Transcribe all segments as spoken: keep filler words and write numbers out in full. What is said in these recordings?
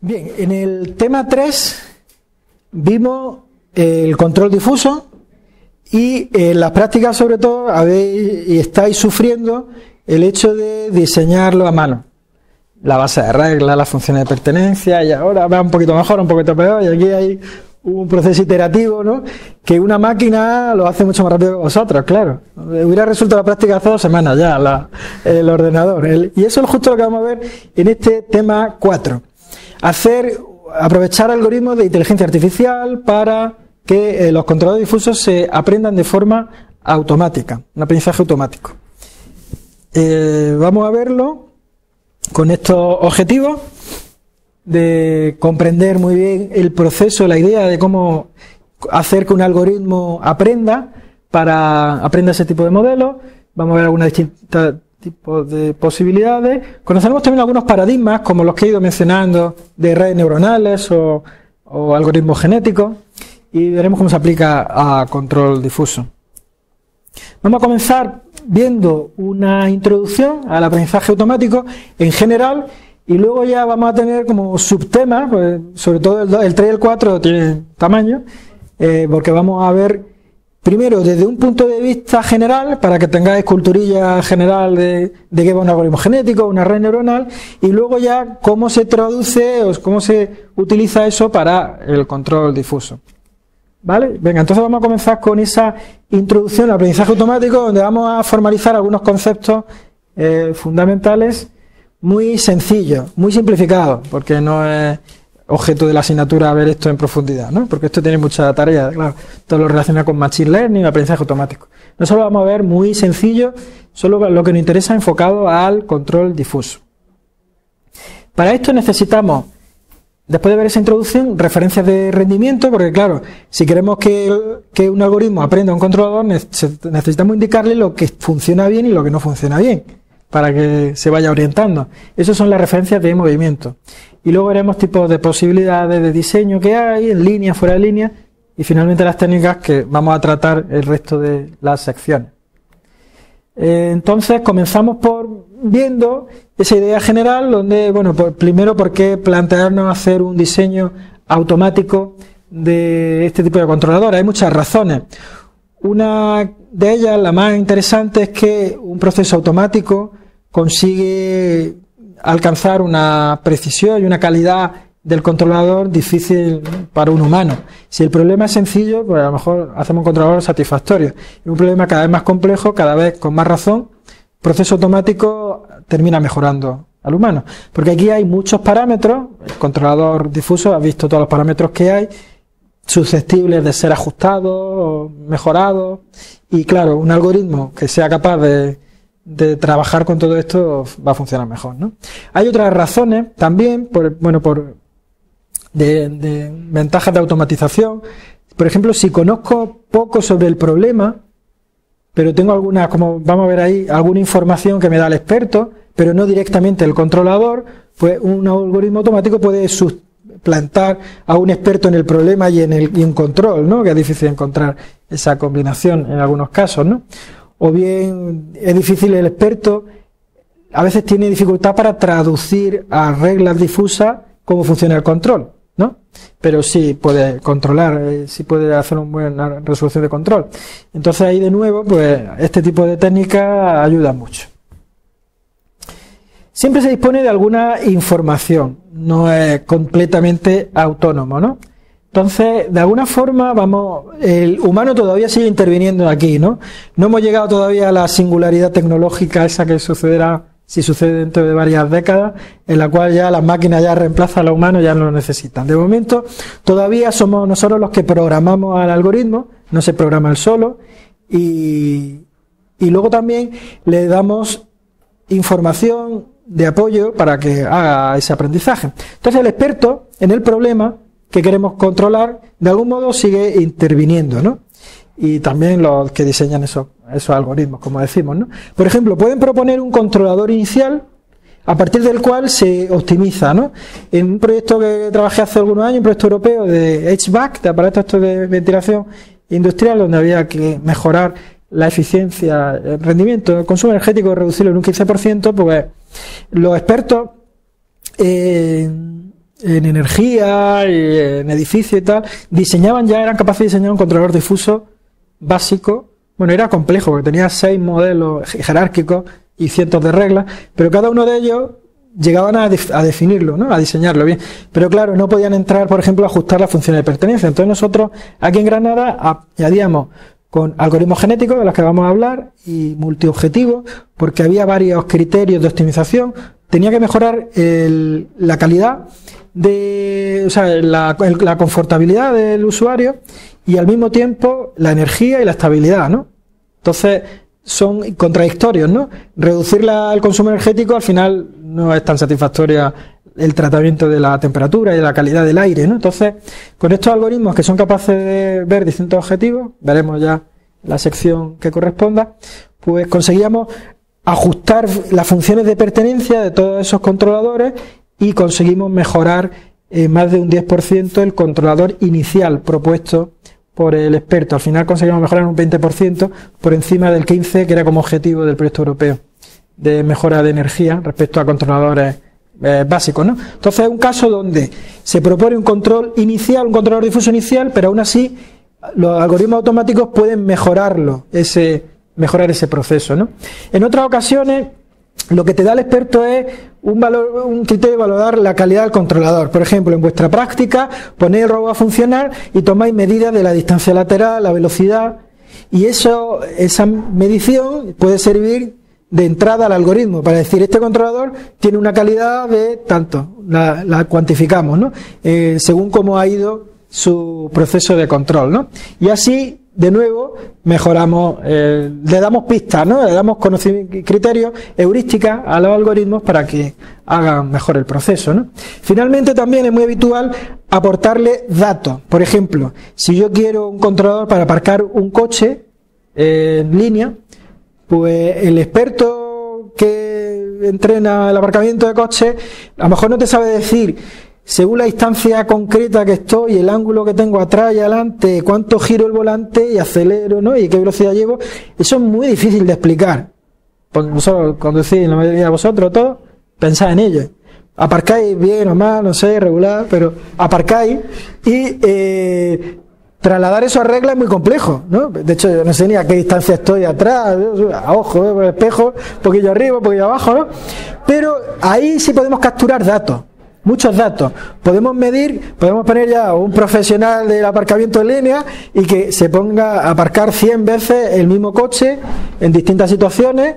Bien, en el tema tres vimos el control difuso y en las prácticas sobre todo habéis y estáis sufriendo el hecho de diseñarlo a mano. La base de reglas, las funciones de pertenencia, y ahora va un poquito mejor, un poquito peor, y aquí hay un proceso iterativo, ¿no? Que una máquina lo hace mucho más rápido que vosotros, claro. Hubiera resuelto la práctica hace dos semanas ya, la, el ordenador. El, y eso es justo lo que vamos a ver en este tema cuatro. Hacer, aprovechar algoritmos de inteligencia artificial para que eh, los controladores difusos se aprendan de forma automática, un aprendizaje automático. Eh, vamos a verlo con estos objetivos de comprender muy bien el proceso, la idea de cómo hacer que un algoritmo aprenda para aprenda ese tipo de modelos. Vamos a ver algunos distintos tipos de posibilidades. Conoceremos también algunos paradigmas como los que he ido mencionando de redes neuronales o, o algoritmos genéticos y veremos cómo se aplica a control difuso. Vamos a comenzar viendo una introducción al aprendizaje automático en general. Y luego ya vamos a tener como subtemas, pues sobre todo el, el tres y el cuatro tienen tamaño, eh, porque vamos a ver primero desde un punto de vista general, para que tengáis culturilla general de, de qué va un algoritmo genético, una red neuronal, y luego ya cómo se traduce o cómo se utiliza eso para el control difuso. ¿Vale? Venga, entonces vamos a comenzar con esa introducción al aprendizaje automático, donde vamos a formalizar algunos conceptos eh, fundamentales. Muy sencillo, muy simplificado, porque no es objeto de la asignatura ver esto en profundidad, ¿no? Porque esto tiene mucha tarea, claro, todo lo relaciona con Machine Learning, aprendizaje automático. Nosotros lo vamos a ver muy sencillo, solo lo que nos interesa enfocado al control difuso. Para esto necesitamos, después de ver esa introducción, referencias de rendimiento, porque claro, si queremos que, que un algoritmo aprenda a un controlador, necesitamos indicarle lo que funciona bien y lo que no funciona bien, para que se vaya orientando. Esas son las referencias de movimiento. Y luego veremos tipos de posibilidades de diseño que hay, en línea, fuera de línea, y finalmente las técnicas que vamos a tratar el resto de las secciones. Entonces comenzamos por viendo esa idea general, donde, bueno, primero por qué plantearnos hacer un diseño automático de este tipo de controlador. Hay muchas razones. Una de ellas, la más interesante, es que un proceso automático consigue alcanzar una precisión y una calidad del controlador difícil para un humano. Si el problema es sencillo, pues a lo mejor hacemos un controlador satisfactorio. Y un problema cada vez más complejo, cada vez con más razón, el proceso automático termina mejorando al humano. Porque aquí hay muchos parámetros, el controlador difuso ha visto todos los parámetros que hay, susceptibles de ser ajustados o mejorados, y claro, un algoritmo que sea capaz de, de trabajar con todo esto va a funcionar mejor, ¿no? Hay otras razones también, por, bueno, por de, de ventajas de automatización. Por ejemplo, si conozco poco sobre el problema, pero tengo alguna, como vamos a ver ahí, alguna información que me da el experto, pero no directamente el controlador, pues un algoritmo automático puede sustituir plantar a un experto en el problema y en el y un control, ¿no? Que es difícil encontrar esa combinación en algunos casos, ¿no? O bien es difícil el experto, a veces tiene dificultad para traducir a reglas difusas cómo funciona el control, ¿no? Pero sí puede controlar, sí puede hacer una buena resolución de control. Entonces ahí de nuevo, pues este tipo de técnicas ayudan mucho. Siempre se dispone de alguna información, no es completamente autónomo, ¿no? Entonces, de alguna forma, vamos, el humano todavía sigue interviniendo aquí, ¿no? No hemos llegado todavía a la singularidad tecnológica, esa que sucederá, si sucede dentro de varias décadas, en la cual ya las máquinas ya reemplazan a los humanos, ya no lo necesitan. De momento, todavía somos nosotros los que programamos al algoritmo, no se programa él solo, y, y luego también le damos información de apoyo para que haga ese aprendizaje. Entonces el experto en el problema que queremos controlar de algún modo sigue interviniendo, ¿no? Y también los que diseñan esos, esos algoritmos, como decimos, ¿no? Por ejemplo, pueden proponer un controlador inicial a partir del cual se optimiza, ¿no? En un proyecto que trabajé hace algunos años, un proyecto europeo de H V A C, de aparatos de ventilación industrial, donde había que mejorar la eficiencia, el rendimiento, el consumo energético, reducirlo en un quince por ciento, pues los expertos eh, en energía, en edificio y tal, diseñaban ya, eran capaces de diseñar un controlador difuso básico. Bueno, era complejo porque tenía seis modelos jerárquicos y cientos de reglas, pero cada uno de ellos llegaban a, def a definirlo, ¿no? A diseñarlo bien. Pero claro, no podían entrar, por ejemplo, a ajustar las funciones de pertenencia. Entonces nosotros aquí en Granada añadíamos con algoritmos genéticos, de los que vamos a hablar, y multiobjetivos, porque había varios criterios de optimización. Tenía que mejorar el, la calidad, de, o sea, la, el, la confortabilidad del usuario y al mismo tiempo la energía y la estabilidad, ¿no? Entonces son contradictorios, ¿no? Reducir la, el consumo energético al final no es tan satisfactoria el tratamiento de la temperatura y de la calidad del aire, ¿no? Entonces, con estos algoritmos que son capaces de ver distintos objetivos, veremos ya la sección que corresponda, pues conseguíamos ajustar las funciones de pertenencia de todos esos controladores y conseguimos mejorar eh, más de un diez por ciento el controlador inicial propuesto por el experto. Al final conseguimos mejorar un veinte por ciento por encima del quince por ciento que era como objetivo del proyecto europeo de mejora de energía respecto a controladores Eh, básico, ¿no? Entonces es un caso donde se propone un control inicial, un controlador difuso inicial, pero aún así los algoritmos automáticos pueden mejorarlo, ese, mejorar ese proceso, ¿no? En otras ocasiones lo que te da el experto es un, valor, un criterio de valorar la calidad del controlador. Por ejemplo, en vuestra práctica ponéis el robot a funcionar y tomáis medidas de la distancia lateral, la velocidad, y eso, esa medición puede servir de entrada al algoritmo, para decir este controlador tiene una calidad de tanto, la, la cuantificamos, ¿no? Eh, según cómo ha ido su proceso de control, ¿no? Y así, de nuevo, mejoramos, eh, le damos pistas, ¿no? Le damos criterios, heurísticas a los algoritmos para que hagan mejor el proceso, ¿no? Finalmente, también es muy habitual aportarle datos. Por ejemplo, si yo quiero un controlador para aparcar un coche eh, en línea, pues el experto que entrena el aparcamiento de coches a lo mejor no te sabe decir, según la distancia concreta que estoy, el ángulo que tengo atrás y adelante, cuánto giro el volante y acelero, ¿no? Y qué velocidad llevo. Eso es muy difícil de explicar. Vosotros conducís, la mayoría de vosotros, todos, pensáis en ello. Aparcáis bien o mal, no sé, regular, pero aparcáis y... Eh, trasladar eso a regla es muy complejo, ¿no? De hecho, yo no sé ni a qué distancia estoy atrás, a ojo, ¿eh? Por el espejo, un poquillo arriba, un poquillo abajo, ¿no? Pero ahí sí podemos capturar datos, muchos datos. Podemos medir, podemos poner ya un profesional del aparcamiento en línea y que se ponga a aparcar cien veces el mismo coche en distintas situaciones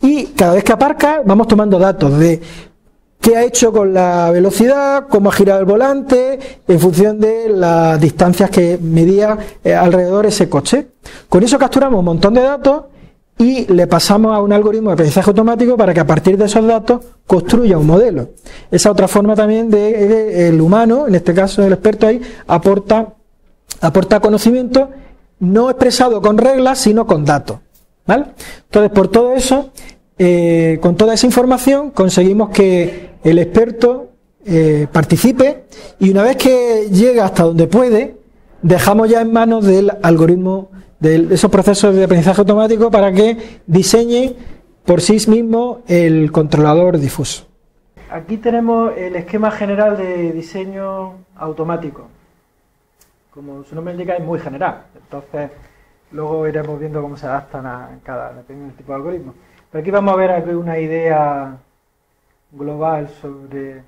y cada vez que aparca vamos tomando datos de qué ha hecho con la velocidad, cómo ha girado el volante, en función de las distancias que medía alrededor ese coche. Con eso capturamos un montón de datos y le pasamos a un algoritmo de aprendizaje automático para que a partir de esos datos construya un modelo. Esa otra forma también de, de el humano, en este caso el experto ahí, aporta, aporta conocimiento no expresado con reglas, sino con datos, ¿vale? Entonces, por todo eso, eh, con toda esa información conseguimos que el experto eh, participe y una vez que llega hasta donde puede, dejamos ya en manos del algoritmo, de esos procesos de aprendizaje automático para que diseñe por sí mismo el controlador difuso. Aquí tenemos el esquema general de diseño automático. Como su nombre indica, es muy general. Entonces, luego iremos viendo cómo se adaptan a cada, dependiendo del tipo de algoritmo. Pero aquí vamos a ver aquí una idea global sobre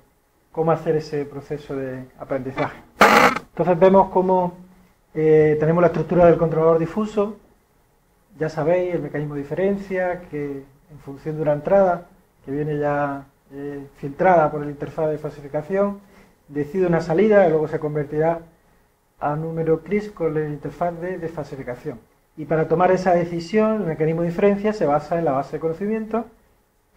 cómo hacer ese proceso de aprendizaje. Entonces vemos cómo eh, tenemos la estructura del controlador difuso, ya sabéis el mecanismo de diferencia, que en función de una entrada, que viene ya eh, filtrada por el interfaz de falsificación, decide una salida y luego se convertirá a número CRISP con el interfaz de desfalsificación. Y para tomar esa decisión, el mecanismo de diferencia se basa en la base de conocimiento,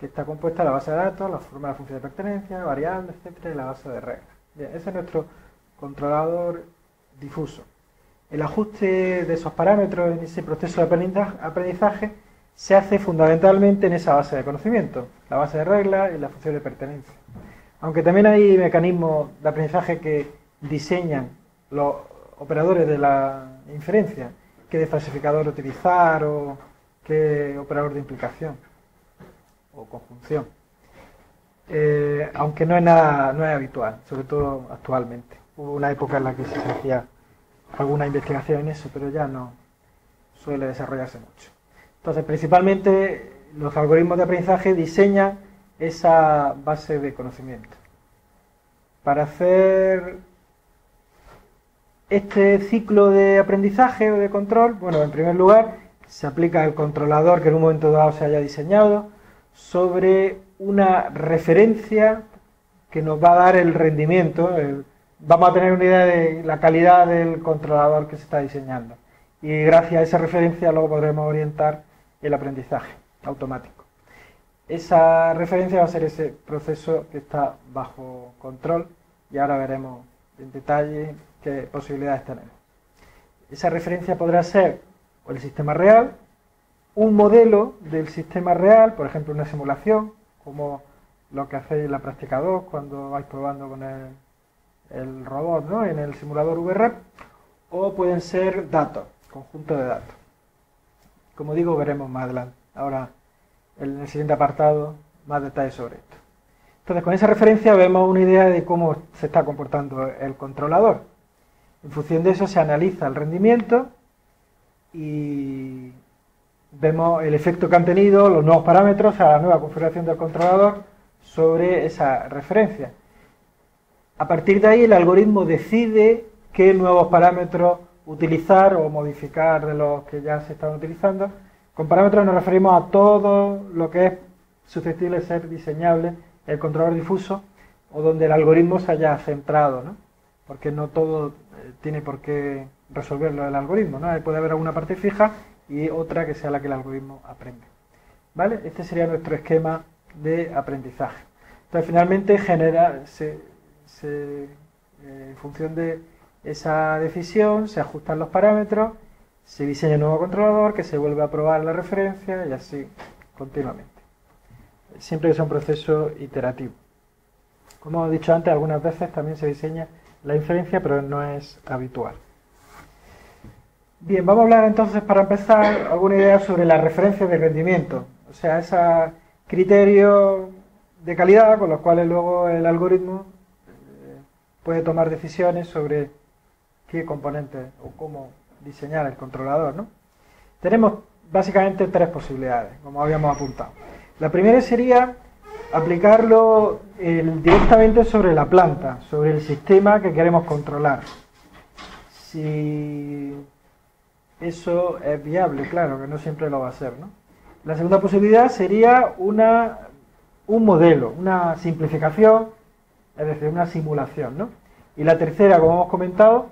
que está compuesta de la base de datos, la forma de la función de pertenencia, variables, etcétera, y la base de reglas. Bien, ese es nuestro controlador difuso. El ajuste de esos parámetros en ese proceso de aprendizaje se hace fundamentalmente en esa base de conocimiento, la base de reglas y la función de pertenencia. Aunque también hay mecanismos de aprendizaje que diseñan los operadores de la inferencia, qué desfalsificador utilizar o qué operador de implicación o conjunción. Eh, eh, aunque no es nada, no es habitual, sobre todo actualmente. Hubo una época en la que se hacía alguna investigación en eso, pero ya no suele desarrollarse mucho. Entonces, principalmente, los algoritmos de aprendizaje diseñan esa base de conocimiento. Para hacer este ciclo de aprendizaje o de control, bueno, en primer lugar, se aplica el controlador que en un momento dado se haya diseñado sobre una referencia que nos va a dar el rendimiento. El, vamos a tener una idea de la calidad del controlador que se está diseñando. Y gracias a esa referencia luego podremos orientar el aprendizaje automático. Esa referencia va a ser ese proceso que está bajo control y ahora veremos en detalle qué posibilidades tenemos. Esa referencia podrá ser o el sistema real, un modelo del sistema real, por ejemplo una simulación, como lo que hacéis en la práctica dos cuando vais probando con el, el robot, ¿no?, en el simulador V R E P, o pueden ser datos, conjunto de datos. Como digo, veremos más adelante, ahora en el siguiente apartado, más detalles sobre esto. Entonces, con esa referencia vemos una idea de cómo se está comportando el controlador. En función de eso se analiza el rendimiento y vemos el efecto que han tenido los nuevos parámetros, o sea, la nueva configuración del controlador sobre esa referencia. A partir de ahí el algoritmo decide qué nuevos parámetros utilizar o modificar de los que ya se están utilizando. Con parámetros nos referimos a todo lo que es susceptible de ser diseñable, el controlador difuso, o donde el algoritmo se haya centrado, ¿no? Porque no todo tiene por qué resolverlo el algoritmo, ¿no? Puede haber alguna parte fija y otra que sea la que el algoritmo aprende, ¿vale? Este sería nuestro esquema de aprendizaje. Entonces, finalmente, genera, se, se, eh, en función de esa decisión, se ajustan los parámetros, se diseña un nuevo controlador que se vuelve a probar la referencia y así continuamente. Siempre es un proceso iterativo. Como he dicho antes, algunas veces también se diseña la inferencia, pero no es habitual. Bien, vamos a hablar entonces, para empezar, alguna idea sobre la referencia de rendimiento. O sea, esos criterios de calidad con los cuales luego el algoritmo eh, puede tomar decisiones sobre qué componentes o cómo diseñar el controlador, ¿no? Tenemos básicamente tres posibilidades, como habíamos apuntado. La primera sería aplicarlo eh, directamente sobre la planta, sobre el sistema que queremos controlar. Si eso es viable, claro, que no siempre lo va a ser, ¿no? La segunda posibilidad sería una, un modelo, una simplificación, es decir, una simulación, ¿no? Y la tercera, como hemos comentado,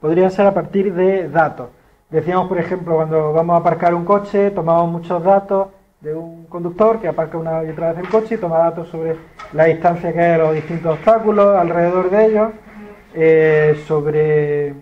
podría ser a partir de datos. Decíamos, por ejemplo, cuando vamos a aparcar un coche, tomamos muchos datos de un conductor que aparca una y otra vez el coche y toma datos sobre la distancia que hay a los distintos obstáculos, alrededor de ellos, eh, sobre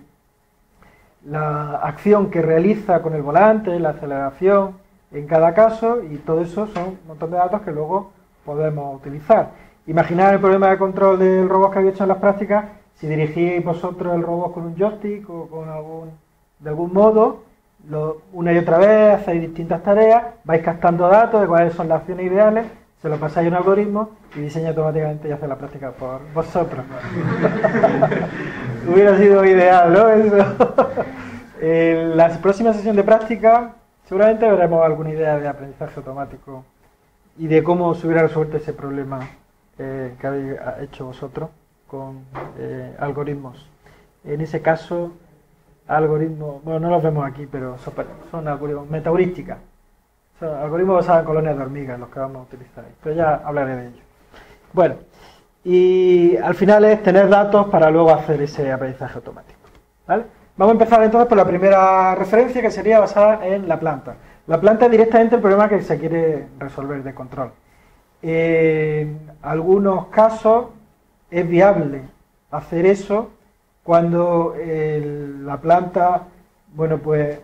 la acción que realiza con el volante, la aceleración en cada caso, y todo eso son un montón de datos que luego podemos utilizar. Imaginad el problema de control del robot que habéis hecho en las prácticas, si dirigís vosotros el robot con un joystick o con algún, de algún modo, lo, una y otra vez hacéis distintas tareas, vais captando datos de cuáles son las acciones ideales, se lo pasáis a un algoritmo y diseña automáticamente y hace la práctica por vosotros. Hubiera sido ideal, ¿no? Eso. En la próxima sesión de práctica seguramente veremos alguna idea de aprendizaje automático y de cómo se hubiera resuelto ese problema eh, que habéis hecho vosotros con eh, algoritmos. En ese caso, algoritmos, bueno, no los vemos aquí, pero son, son algoritmos, metaheurísticas. Son algoritmos basados en colonias de hormigas, los que vamos a utilizar ahí, pero ya hablaré de ello. Bueno, y al final es tener datos para luego hacer ese aprendizaje automático, ¿vale? Vamos a empezar entonces por la primera referencia, que sería basada en la planta. La planta es directamente el problema que se quiere resolver de control. En algunos casos es viable hacer eso cuando el, la planta, bueno, pues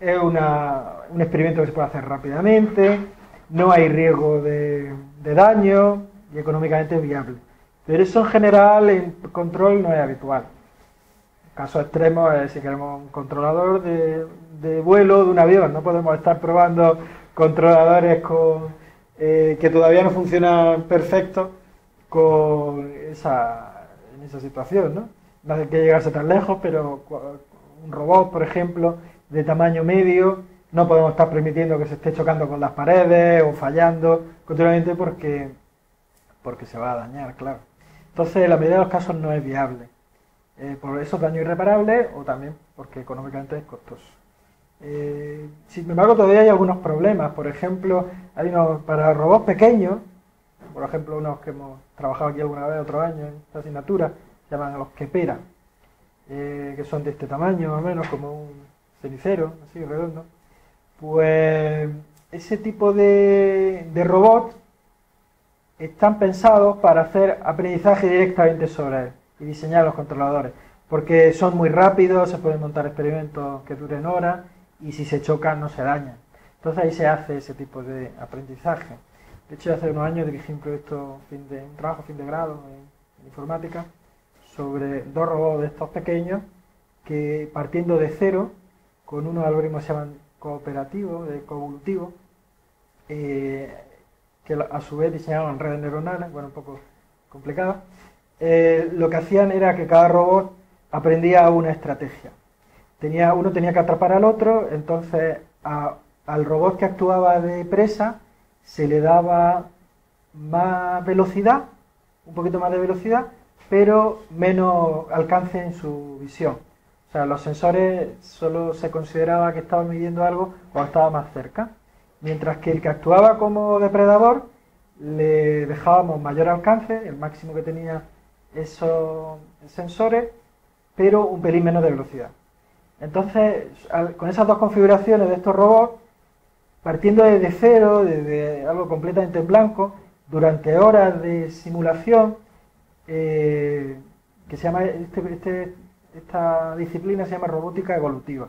es una, un experimento que se puede hacer rápidamente, no hay riesgo de, de daño y económicamente es viable. Pero eso en general en control no es habitual. Caso extremo es si queremos un controlador de, de vuelo de un avión, no podemos estar probando controladores con, eh, que todavía no funcionan perfectos con esa, en esa situación, ¿no? No hay que llegarse tan lejos, pero un robot, por ejemplo, de tamaño medio, no podemos estar permitiendo que se esté chocando con las paredes o fallando continuamente porque, porque se va a dañar, claro. Entonces, en la mayoría de los casos no es viable. Eh, por esos daños irreparables o también porque económicamente es costoso. Eh, sin embargo, todavía hay algunos problemas. Por ejemplo, hay unos para robots pequeños, por ejemplo, unos que hemos trabajado aquí alguna vez, otro año, en esta asignatura, se llaman los Kepera, eh, que son de este tamaño, más o menos, como un cenicero, así, redondo. Pues ese tipo de, de robots están pensados para hacer aprendizaje directamente sobre él y diseñar los controladores, porque son muy rápidos, se pueden montar experimentos que duren horas y si se chocan no se dañan. Entonces ahí se hace ese tipo de aprendizaje. De hecho, hace unos años dirigí un proyecto, fin de, un trabajo fin de grado en, en informática sobre dos robots de estos pequeños que, partiendo de cero, con unos algoritmos que se llaman cooperativos, de coevolutivo, eh, que a su vez diseñaban redes neuronales, bueno, un poco complicadas. Eh, lo que hacían era que cada robot aprendía una estrategia. Tenía, uno tenía que atrapar al otro, entonces a, al robot que actuaba de presa se le daba más velocidad, un poquito más de velocidad, pero menos alcance en su visión. O sea, los sensores solo se consideraba que estaban midiendo algo cuando estaba más cerca, mientras que el que actuaba como depredador le dejábamos mayor alcance, el máximo que tenía esos sensores, pero un pelín menos de velocidad. Entonces, al, con esas dos configuraciones de estos robots, partiendo desde cero, desde algo completamente en blanco, durante horas de simulación, eh, que se llama este, este, esta disciplina se llama robótica evolutiva.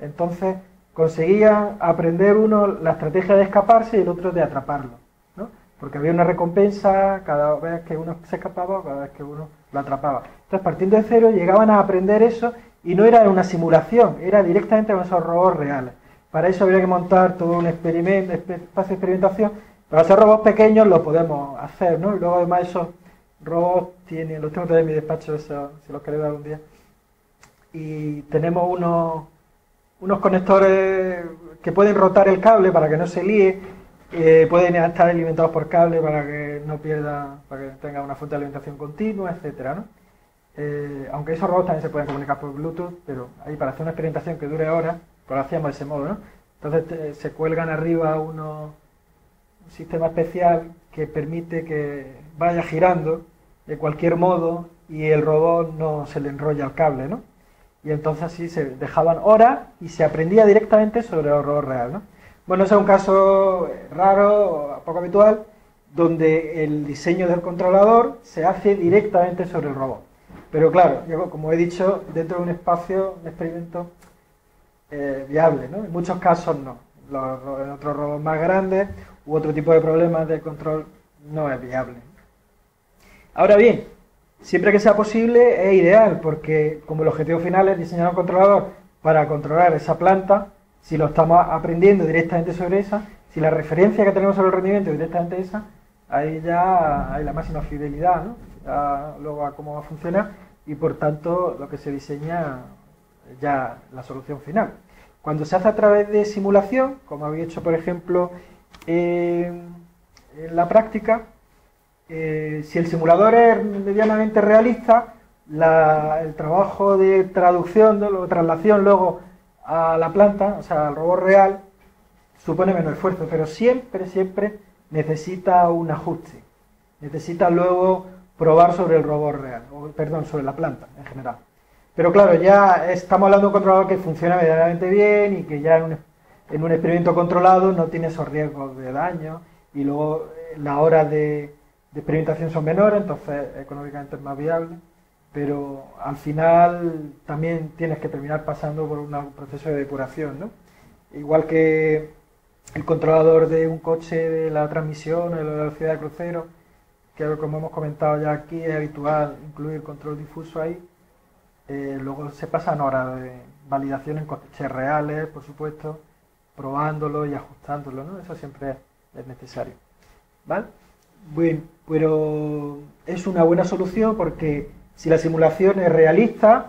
Entonces, conseguía aprender uno la estrategia de escaparse y el otro de atraparlo, ¿no? Porque había una recompensa cada vez que uno se escapaba o cada vez que uno lo atrapaba. Entonces, partiendo de cero, llegaban a aprender eso y no era una simulación, era directamente con esos robots reales. Para eso habría que montar todo un experimento, espacio de experimentación. Para hacer robots pequeños lo podemos hacer, ¿no? Y luego además esos robots tienen, los tengo todavía en mi despacho, eso, si los queréis dar un día. Y tenemos unos, unos conectores que pueden rotar el cable para que no se líe, eh, pueden estar alimentados por cable para que no pierda, para que tenga una fuente de alimentación continua, etcétera, ¿no? Eh, aunque esos robots también se pueden comunicar por Bluetooth, pero ahí para hacer una experimentación que dure horas, pues lo hacíamos de ese modo, ¿no? Entonces te, se cuelgan arriba uno, un sistema especial que permite que vaya girando de cualquier modo y el robot no se le enrolla el cable, ¿no? Y entonces así se dejaban horas y se aprendía directamente sobre el robot real, ¿no? Bueno, ese es un caso raro, poco habitual, donde el diseño del controlador se hace directamente sobre el robot. Pero claro, yo, como he dicho, dentro de un espacio, un experimento Eh, viable, ¿no? En muchos casos no. Los, en otros robots más grandes u otro tipo de problemas de control no es viable. Ahora bien, siempre que sea posible es ideal, porque como el objetivo final es diseñar un controlador para controlar esa planta, si lo estamos aprendiendo directamente sobre esa, si la referencia que tenemos sobre el rendimiento es directamente esa, ahí ya hay la máxima fidelidad, ¿no? A, luego a cómo va a funcionar y por tanto lo que se diseña ya la solución final. Cuando se hace a través de simulación, como había hecho por ejemplo eh, en la práctica, eh, si el simulador es medianamente realista, la, el trabajo de traducción, de lo, traslación luego a la planta, o sea al robot real, supone menos esfuerzo, pero siempre, siempre necesita un ajuste, necesita luego probar sobre el robot real, o, perdón, sobre la planta en general. Pero claro, ya estamos hablando de un controlador que funciona medianamente bien y que ya en un, en un experimento controlado no tiene esos riesgos de daño y luego eh, las horas de, de experimentación son menores, entonces económicamente es más viable, pero al final también tienes que terminar pasando por una, un proceso de depuración, ¿no? Igual que el controlador de un coche de la transmisión o de la velocidad de crucero, que como hemos comentado ya aquí es habitual incluir control difuso ahí. Eh, luego se pasan horas de validación en coches reales, por supuesto, probándolo y ajustándolo, ¿no? Eso siempre es necesario, ¿vale? Bueno, pero es una buena solución porque si la simulación es realista,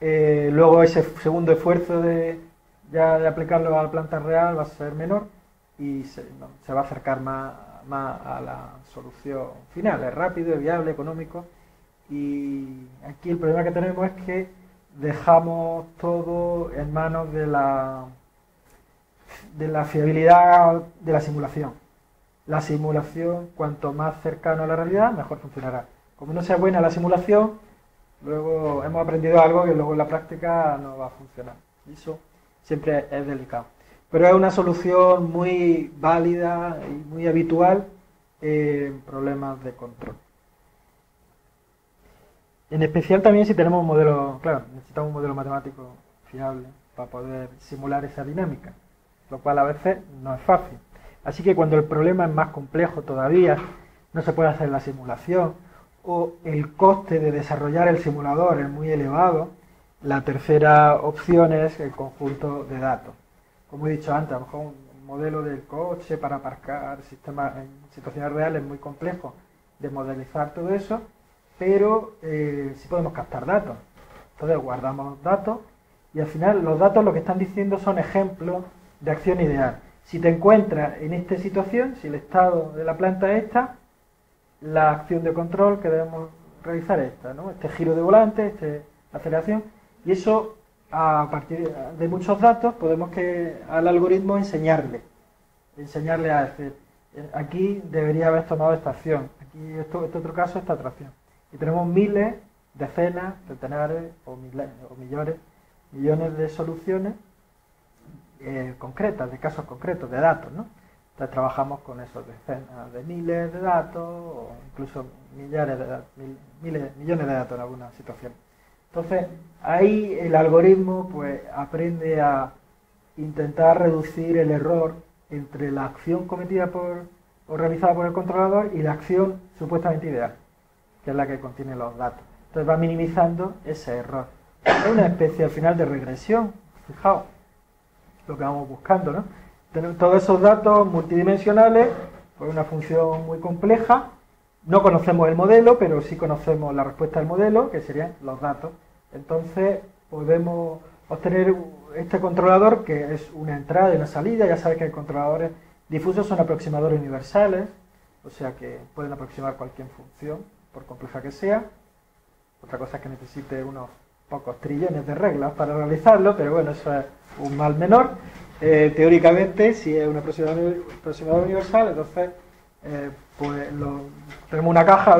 eh, luego ese segundo esfuerzo de, ya de aplicarlo a la planta real va a ser menor y se, no, se va a acercar más, más a la solución final. Es rápido, es viable, económico. Y aquí el problema que tenemos es que dejamos todo en manos de la, de la fiabilidad de la simulación. La simulación, cuanto más cercano a la realidad, mejor funcionará. Como no sea buena la simulación, luego hemos aprendido algo que luego en la práctica no va a funcionar. Y eso siempre es delicado. Pero es una solución muy válida y muy habitual en problemas de control. En especial también si tenemos un modelo, claro, necesitamos un modelo matemático fiable para poder simular esa dinámica, lo cual a veces no es fácil. Así que cuando el problema es más complejo todavía, no se puede hacer la simulación, o el coste de desarrollar el simulador es muy elevado, la tercera opción es el conjunto de datos. Como he dicho antes, a lo mejor un modelo del coche para aparcar sistemas en situaciones reales es muy complejo de modelizar todo eso, pero eh, sí podemos captar datos. Entonces guardamos datos y al final los datos lo que están diciendo son ejemplos de acción ideal. Si te encuentras en esta situación, si el estado de la planta es esta, la acción de control que debemos realizar es esta, ¿no? Este giro de volante, esta aceleración, y eso a partir de muchos datos podemos que al algoritmo enseñarle, enseñarle a decir, aquí debería haber tomado esta acción, aquí esto, este otro caso esta otra acción. Y tenemos miles, decenas, centenares o, miles, o millones, millones de soluciones Eh, concretas, de casos concretos, de datos, ¿no? Entonces trabajamos con esos decenas de miles de datos o incluso millares de datos, mil, miles, millones de datos en alguna situación. Entonces ahí el algoritmo pues aprende a intentar reducir el error entre la acción cometida por o realizada por el controlador y la acción supuestamente ideal, que es la que contiene los datos. Entonces va minimizando ese error. Es una especie al final de regresión, fijaos lo que vamos buscando, ¿no? Tener todos esos datos multidimensionales, pues una función muy compleja, no conocemos el modelo, pero sí conocemos la respuesta del modelo, que serían los datos. Entonces podemos obtener este controlador, que es una entrada y una salida. Ya sabes que los controladores difusos son aproximadores universales, o sea que pueden aproximar cualquier función, por compleja que sea. Otra cosa es que necesite unos pocos trillones de reglas para realizarlo, pero bueno, eso es un mal menor. Eh, teóricamente, si es un aproximador universal, entonces eh, pues lo, tenemos una caja,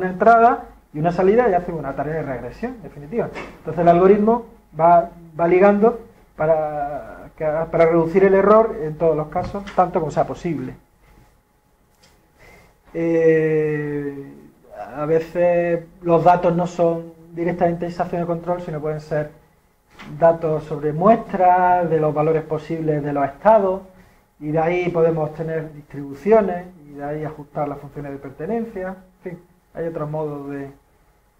una entrada y una salida y hacemos una tarea de regresión definitiva. Entonces el algoritmo va, va ligando para, para reducir el error en todos los casos, tanto como sea posible. Eh, a veces los datos no son directamente esa acción de control, sino pueden ser datos sobre muestras de los valores posibles de los estados, y de ahí podemos tener distribuciones y de ahí ajustar las funciones de pertenencia. En fin, hay otros modos de,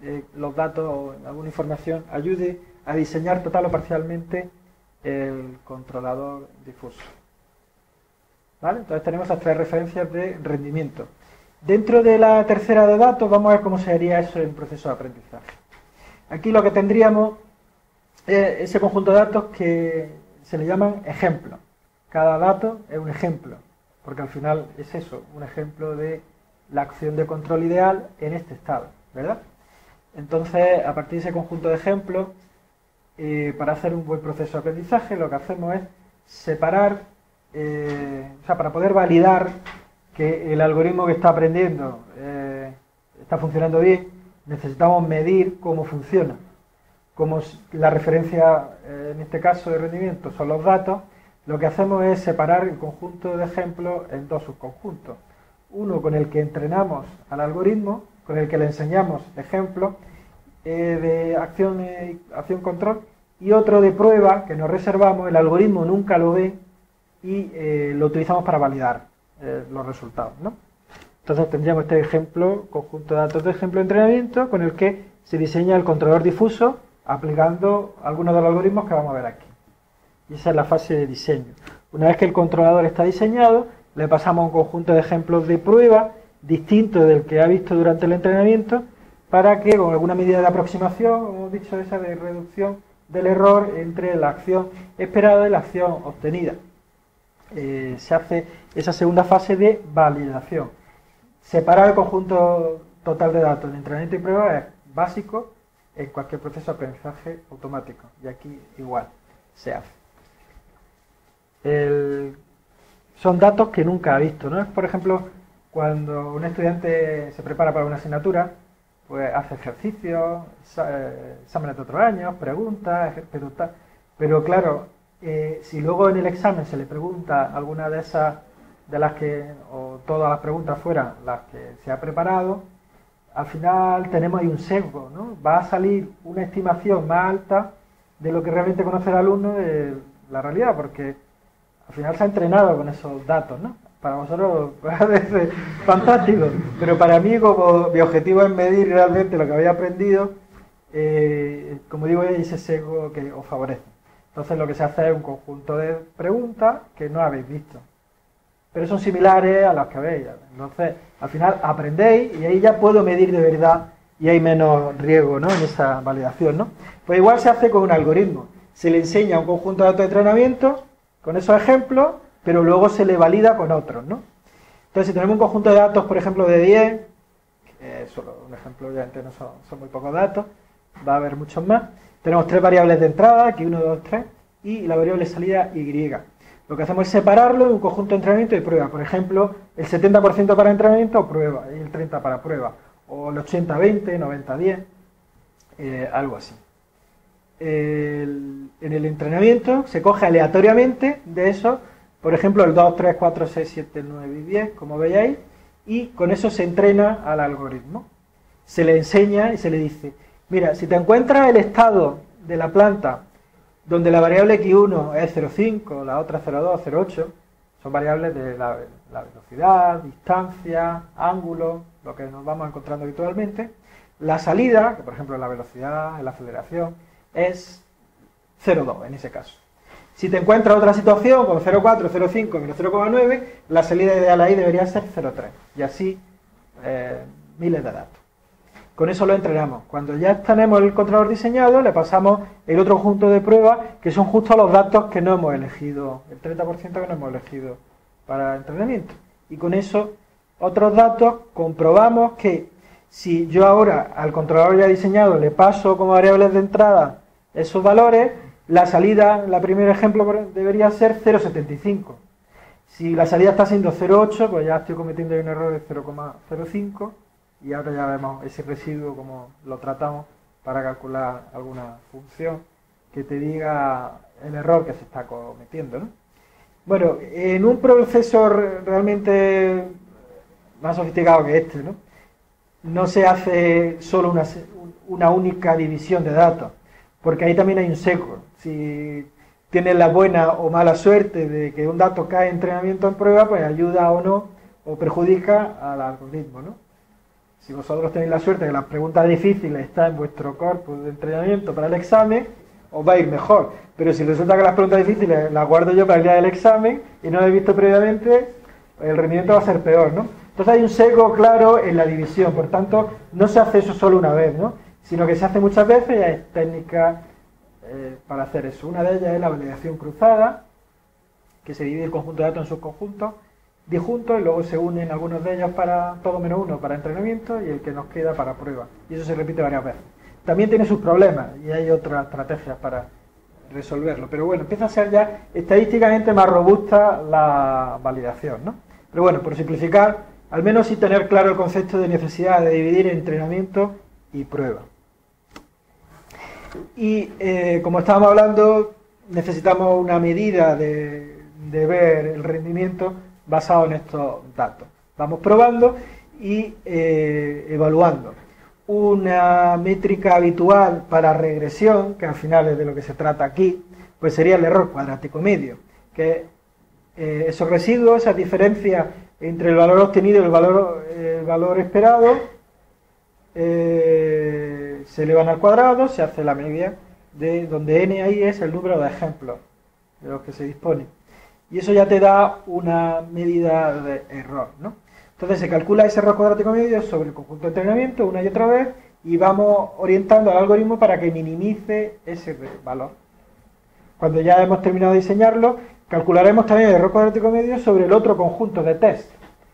de los datos o alguna información ayude a diseñar total o parcialmente el controlador difuso, ¿vale? Entonces tenemos las tres referencias de rendimiento. Dentro de la tercera de datos vamos a ver cómo sería eso en proceso de aprendizaje. Aquí lo que tendríamos es ese conjunto de datos que se le llaman ejemplos. Cada dato es un ejemplo, porque al final es eso, un ejemplo de la acción de control ideal en este estado, ¿verdad? Entonces, a partir de ese conjunto de ejemplos, eh, para hacer un buen proceso de aprendizaje, lo que hacemos es separar, eh, o sea, para poder validar que el algoritmo que está aprendiendo eh, está funcionando bien, necesitamos medir cómo funciona. Como la referencia en este caso de rendimiento son los datos, lo que hacemos es separar el conjunto de ejemplos en dos subconjuntos. Uno con el que entrenamos al algoritmo, con el que le enseñamos ejemplos eh, de acción, eh, acción control, y otro de prueba que nos reservamos, el algoritmo nunca lo ve y eh, lo utilizamos para validar eh, los resultados, ¿no? Entonces tendríamos este ejemplo, conjunto de datos de ejemplo de entrenamiento, con el que se diseña el controlador difuso aplicando algunos de los algoritmos que vamos a ver aquí. Y esa es la fase de diseño. Una vez que el controlador está diseñado, le pasamos un conjunto de ejemplos de prueba distinto del que ha visto durante el entrenamiento, para que con alguna medida de aproximación, como hemos dicho, esa de reducción del error entre la acción esperada y la acción obtenida. Eh, se hace esa segunda fase de validación. Separar el conjunto total de datos de entrenamiento y prueba es básico en cualquier proceso de aprendizaje automático, y aquí igual se hace. El... Son datos que nunca ha visto, ¿no? Es, por ejemplo, cuando un estudiante se prepara para una asignatura, pues hace ejercicios, exámenes de otros años, preguntas, pero, pero claro, eh, si luego en el examen se le pregunta alguna de esas, de las que, o todas las preguntas fueran las que se ha preparado, al final tenemos ahí un sesgo, ¿no? Va a salir una estimación más alta de lo que realmente conoce el alumno de la realidad, porque al final se ha entrenado con esos datos, ¿no? Para vosotros parece fantástico, pero para mí, como mi objetivo es medir realmente lo que habéis aprendido, eh, como digo, es ese sesgo que os favorece. Entonces lo que se hace es un conjunto de preguntas que no habéis visto, pero son similares a las que habéis. Entonces, al final aprendéis y ahí ya puedo medir de verdad y hay menos riesgo, ¿no?, en esa validación, ¿no? Pues igual se hace con un algoritmo. Se le enseña un conjunto de datos de entrenamiento con esos ejemplos, pero luego se le valida con otros, ¿no? Entonces, si tenemos un conjunto de datos, por ejemplo, de diez, eh, solo un ejemplo, obviamente no son, son muy pocos datos, va a haber muchos más, tenemos tres variables de entrada, aquí uno, dos, tres, y la variable de salida Y. Lo que hacemos es separarlo de un conjunto de entrenamiento y prueba. Por ejemplo, el setenta por ciento para entrenamiento o prueba, y el treinta por ciento para prueba, o el ochenta veinte, noventa diez, eh, algo así. El, en el entrenamiento se coge aleatoriamente de eso, por ejemplo, el dos, tres, cuatro, seis, siete, nueve y diez, como veis, y con eso se entrena al algoritmo. Se le enseña y se le dice, mira, si te encuentras el estado de la planta donde la variable equis uno es cero coma cinco, la otra cero coma dos, cero coma ocho, son variables de la, la velocidad, distancia, ángulo, lo que nos vamos encontrando habitualmente, la salida, que por ejemplo es la velocidad, la aceleración, es cero coma dos en ese caso. Si te encuentras otra situación con cero coma cuatro, cero coma cinco, cero coma nueve, la salida ideal ahí debería ser cero coma tres. Y así eh, miles de datos. Con eso lo entrenamos. Cuando ya tenemos el controlador diseñado, le pasamos el otro conjunto de pruebas, que son justo los datos que no hemos elegido, el treinta por ciento que no hemos elegido para entrenamiento. Y con eso, otros datos, comprobamos que si yo ahora al controlador ya diseñado le paso como variables de entrada esos valores, la salida, la primer ejemplo debería ser cero coma setenta y cinco. Si la salida está siendo cero coma ocho, pues ya estoy cometiendo un error de cero coma cero cinco y ahora ya vemos ese residuo como lo tratamos para calcular alguna función que te diga el error que se está cometiendo, ¿no? Bueno, en un proceso realmente más sofisticado que este, ¿no?, no se hace solo una, una única división de datos, porque ahí también hay un sesgo. Si tienes la buena o mala suerte de que un dato cae en entrenamiento en prueba, pues ayuda o no, o perjudica al algoritmo, ¿no? Si vosotros tenéis la suerte de que las preguntas difíciles están en vuestro corpus de entrenamiento para el examen, os va a ir mejor. Pero si resulta que las preguntas difíciles las guardo yo para el día del examen y no las he visto previamente, el rendimiento va a ser peor, ¿no? Entonces hay un sesgo claro en la división, por tanto, no se hace eso solo una vez, ¿no?, sino que se hace muchas veces y hay técnicas eh, para hacer eso. Una de ellas es la validación cruzada, que se divide el conjunto de datos en subconjuntos, disjuntos, y luego se unen algunos de ellos para todo menos uno para entrenamiento y el que nos queda para prueba. Y eso se repite varias veces. También tiene sus problemas y hay otras estrategias para resolverlo, pero bueno, empieza a ser ya estadísticamente más robusta la validación, ¿no? Pero bueno, por simplificar, al menos sí tener claro el concepto de necesidad de dividir entrenamiento y prueba. Y eh, como estábamos hablando, necesitamos una medida de, de ver el rendimiento basado en estos datos. Vamos probando y eh, evaluando. Una métrica habitual para regresión, que al final es de lo que se trata aquí, pues sería el error cuadrático medio, que eh, esos residuos, esas diferencias entre el valor obtenido y el valor, el valor esperado, eh, se elevan al cuadrado, se hace la media, de donde n ahí es el número de ejemplos de los que se dispone. Y eso ya te da una medida de error, ¿no? Entonces se calcula ese error cuadrático medio sobre el conjunto de entrenamiento una y otra vez y vamos orientando al algoritmo para que minimice ese valor. Cuando ya hemos terminado de diseñarlo, calcularemos también el error cuadrático medio sobre el otro conjunto de test,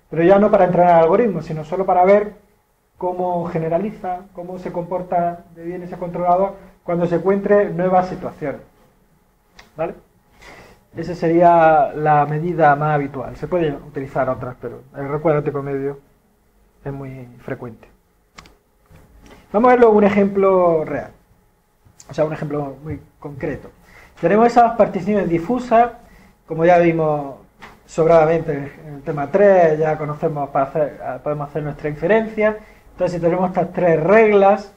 pero ya no para entrenar al algoritmo, sino solo para ver cómo generaliza, cómo se comporta de bien ese controlador cuando se encuentre nuevas situaciones. ¿Vale? Esa sería la medida más habitual. Se pueden utilizar otras, pero el error cuadrático medio es muy frecuente. Vamos a verlo un ejemplo real, o sea, un ejemplo muy concreto. Tenemos esas particiones difusas, como ya vimos sobradamente en el tema tres, ya conocemos, para hacer, podemos hacer nuestra inferencia. Entonces, si tenemos estas tres reglas,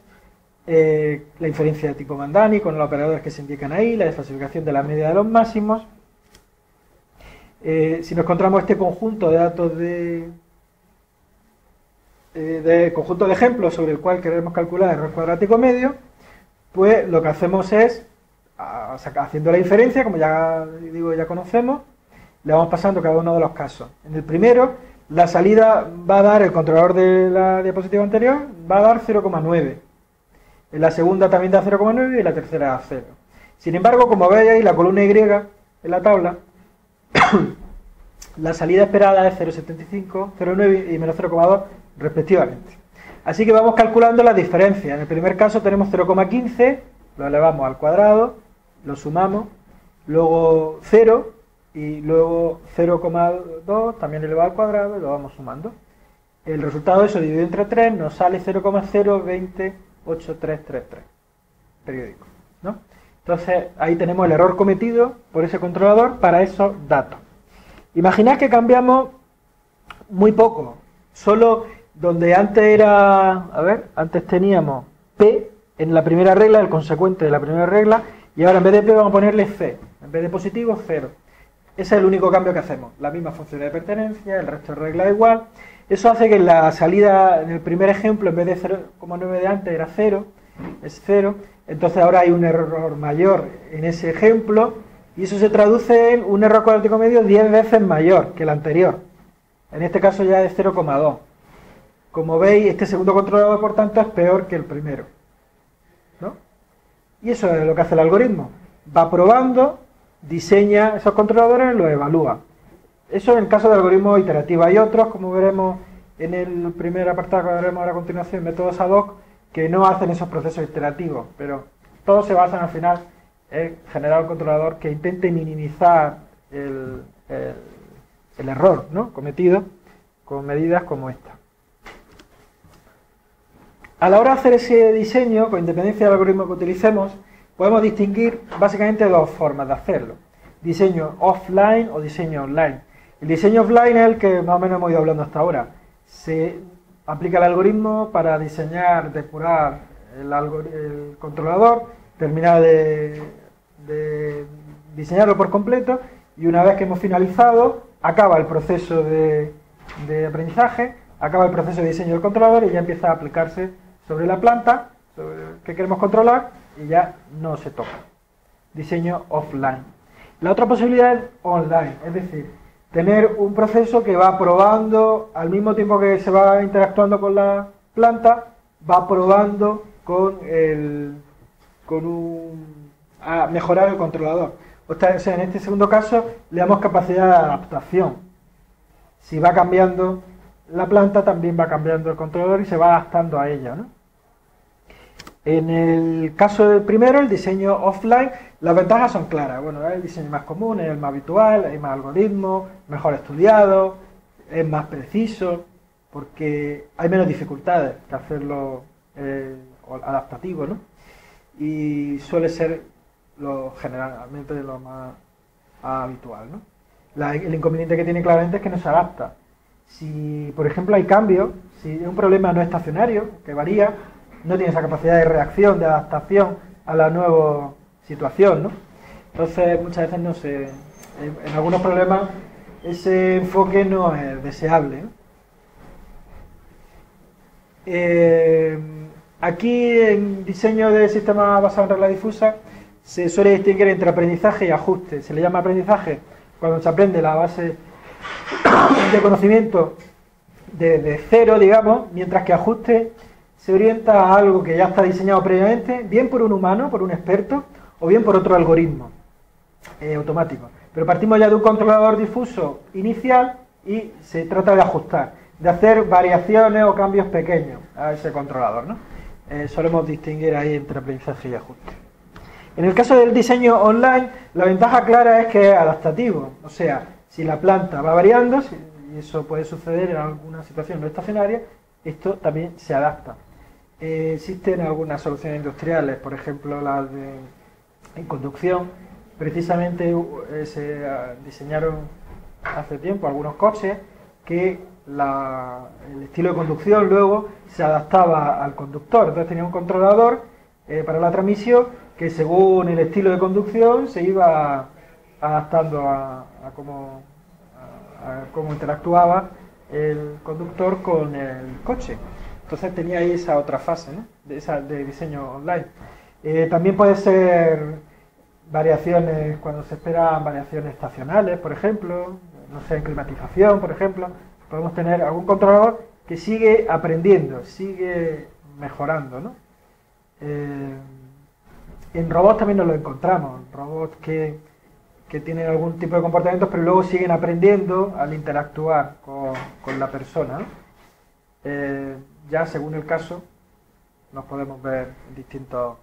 eh, la inferencia de tipo Mandani con los operadores que se indican ahí, la desfalsificación de la media de los máximos, eh, si nos encontramos este conjunto de datos de... de conjunto de ejemplos sobre el cual queremos calcular el error cuadrático medio, pues lo que hacemos es, haciendo la inferencia, como ya digo, ya conocemos, le vamos pasando cada uno de los casos. En el primero, la salida va a dar, el controlador de la diapositiva anterior, va a dar cero coma nueve. En la segunda también da cero coma nueve y en la tercera da cero. Sin embargo, como veis ahí la columna Y en la tabla, la salida esperada es cero coma setenta y cinco, cero coma nueve y menos cero coma dos, respectivamente. Así que vamos calculando las diferencias. En el primer caso tenemos cero coma quince, lo elevamos al cuadrado, lo sumamos, luego cero y luego cero coma dos, también elevado al cuadrado, y lo vamos sumando. El resultado de eso dividido entre tres nos sale cero coma cero dos ocho tres tres tres, periódico, ¿no? Entonces ahí tenemos el error cometido por ese controlador para esos datos. Imaginad que cambiamos muy poco, solo donde antes era, a ver, antes teníamos P en la primera regla, el consecuente de la primera regla, y ahora en vez de P vamos a ponerle C, en vez de positivo, cero. Ese es el único cambio que hacemos, la misma función de pertenencia, el resto de reglas igual. Eso hace que en la salida, en el primer ejemplo, en vez de cero coma nueve de antes era cero, es cero, entonces ahora hay un error mayor en ese ejemplo, y eso se traduce en un error cuadrático medio diez veces mayor que el anterior. En este caso ya es cero coma dos. Como veis, este segundo controlador, por tanto, es peor que el primero, ¿no? Y eso es lo que hace el algoritmo. Va probando, diseña esos controladores, los evalúa. Eso en el caso de algoritmos iterativos. Hay otros, como veremos en el primer apartado que veremos ahora a continuación, métodos ad hoc, que no hacen esos procesos iterativos, pero todos se basan al final en generar un controlador que intente minimizar el... el el error, ¿no?, cometido con medidas como esta. A la hora de hacer ese diseño, con independencia del algoritmo que utilicemos, podemos distinguir básicamente dos formas de hacerlo: diseño offline o diseño online. El diseño offline es el que más o menos hemos ido hablando hasta ahora. Se aplica el algoritmo para diseñar, depurar el, el controlador, terminar de, de diseñarlo por completo, y una vez que hemos finalizado, acaba el proceso de, de aprendizaje, acaba el proceso de diseño del controlador y ya empieza a aplicarse sobre la planta sobre que queremos controlar y ya no se toca. Diseño offline. La otra posibilidad es online, es decir, tener un proceso que va probando, al mismo tiempo que se va interactuando con la planta, va probando con el... con un... a mejorar el controlador. O sea, en este segundo caso le damos capacidad de adaptación. Si va cambiando la planta, también va cambiando el controlador y se va adaptando a ella, ¿no? En el caso del primero, el diseño offline, las ventajas son claras. Bueno, es el diseño más común, es el más habitual, hay más algoritmos, mejor estudiado, es más preciso, porque hay menos dificultades que hacerlo eh, adaptativo, ¿no? Y suele ser lo generalmente lo más habitual, ¿no? La, el inconveniente que tiene claramente es que no se adapta. Si, por ejemplo, hay cambios, si un problema no estacionario, que varía, no tiene esa capacidad de reacción, de adaptación a la nueva situación, ¿no? Entonces, muchas veces no se... En, en algunos problemas ese enfoque no es deseable, ¿no? Eh, aquí, en diseño de sistemas basado en regla difusa, se suele distinguir entre aprendizaje y ajuste. Se le llama aprendizaje cuando se aprende la base de conocimiento desde cero, digamos, mientras que ajuste se orienta a algo que ya está diseñado previamente, bien por un humano, por un experto, o bien por otro algoritmo eh, automático. Pero partimos ya de un controlador difuso inicial y se trata de ajustar, de hacer variaciones o cambios pequeños a ese controlador, ¿no? Eh, solemos distinguir ahí entre aprendizaje y ajuste. En el caso del diseño online, la ventaja clara es que es adaptativo, o sea, si la planta va variando, y eso puede suceder en alguna situación no estacionaria, esto también se adapta. Eh, existen algunas soluciones industriales, por ejemplo las de en conducción, precisamente eh, se diseñaron hace tiempo algunos coches que la, el estilo de conducción luego se adaptaba al conductor, entonces tenía un controlador eh, para la transmisión que según el estilo de conducción se iba adaptando a, a, cómo, a, a cómo interactuaba el conductor con el coche. Entonces tenía ahí esa otra fase, ¿no? de, esa, de diseño online. Eh, también puede ser variaciones, cuando se esperan variaciones estacionales, por ejemplo, no sé, en climatización, por ejemplo, podemos tener algún controlador que sigue aprendiendo, sigue mejorando, ¿no? Eh, en robots también nos lo encontramos, robots que, que tienen algún tipo de comportamientos, pero luego siguen aprendiendo al interactuar con, con la persona, ¿no? Eh, ya según el caso nos podemos ver en distintos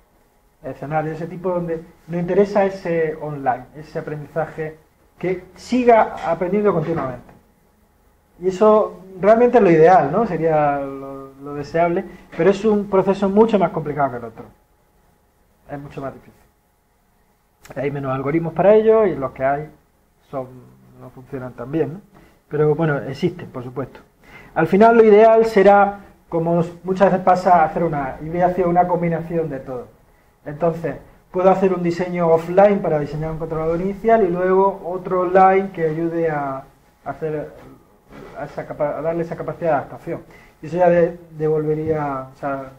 escenarios, ese tipo donde nos interesa ese online, ese aprendizaje que siga aprendiendo continuamente, y eso realmente es lo ideal, ¿no? Sería lo, lo deseable, pero es un proceso mucho más complicado que el otro, es mucho más difícil, hay menos algoritmos para ello y los que hay son, no funcionan tan bien, ¿no? Pero bueno, existen, por supuesto. Al final lo ideal será, como muchas veces pasa, hacer una hibridación, una combinación de todo. Entonces, puedo hacer un diseño offline para diseñar un controlador inicial y luego otro online que ayude a, hacer, a, esa capa, a darle esa capacidad de adaptación. Y eso ya de, devolvería, o sea,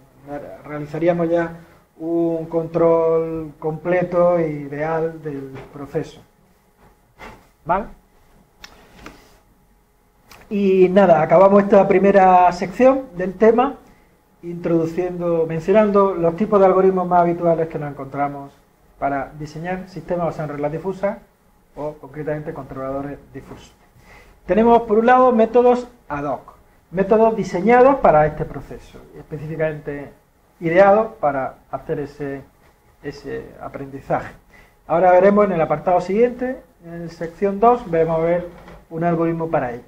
realizaríamos ya un control completo e ideal del proceso. ¿Vale? Y nada, acabamos esta primera sección del tema introduciendo, mencionando los tipos de algoritmos más habituales que nos encontramos para diseñar sistemas basados en reglas difusas o concretamente controladores difusos. Tenemos por un lado métodos ad hoc, métodos diseñados para este proceso, específicamente ideados para hacer ese, ese aprendizaje. Ahora veremos en el apartado siguiente, en la sección dos, veremos ver un algoritmo para ello.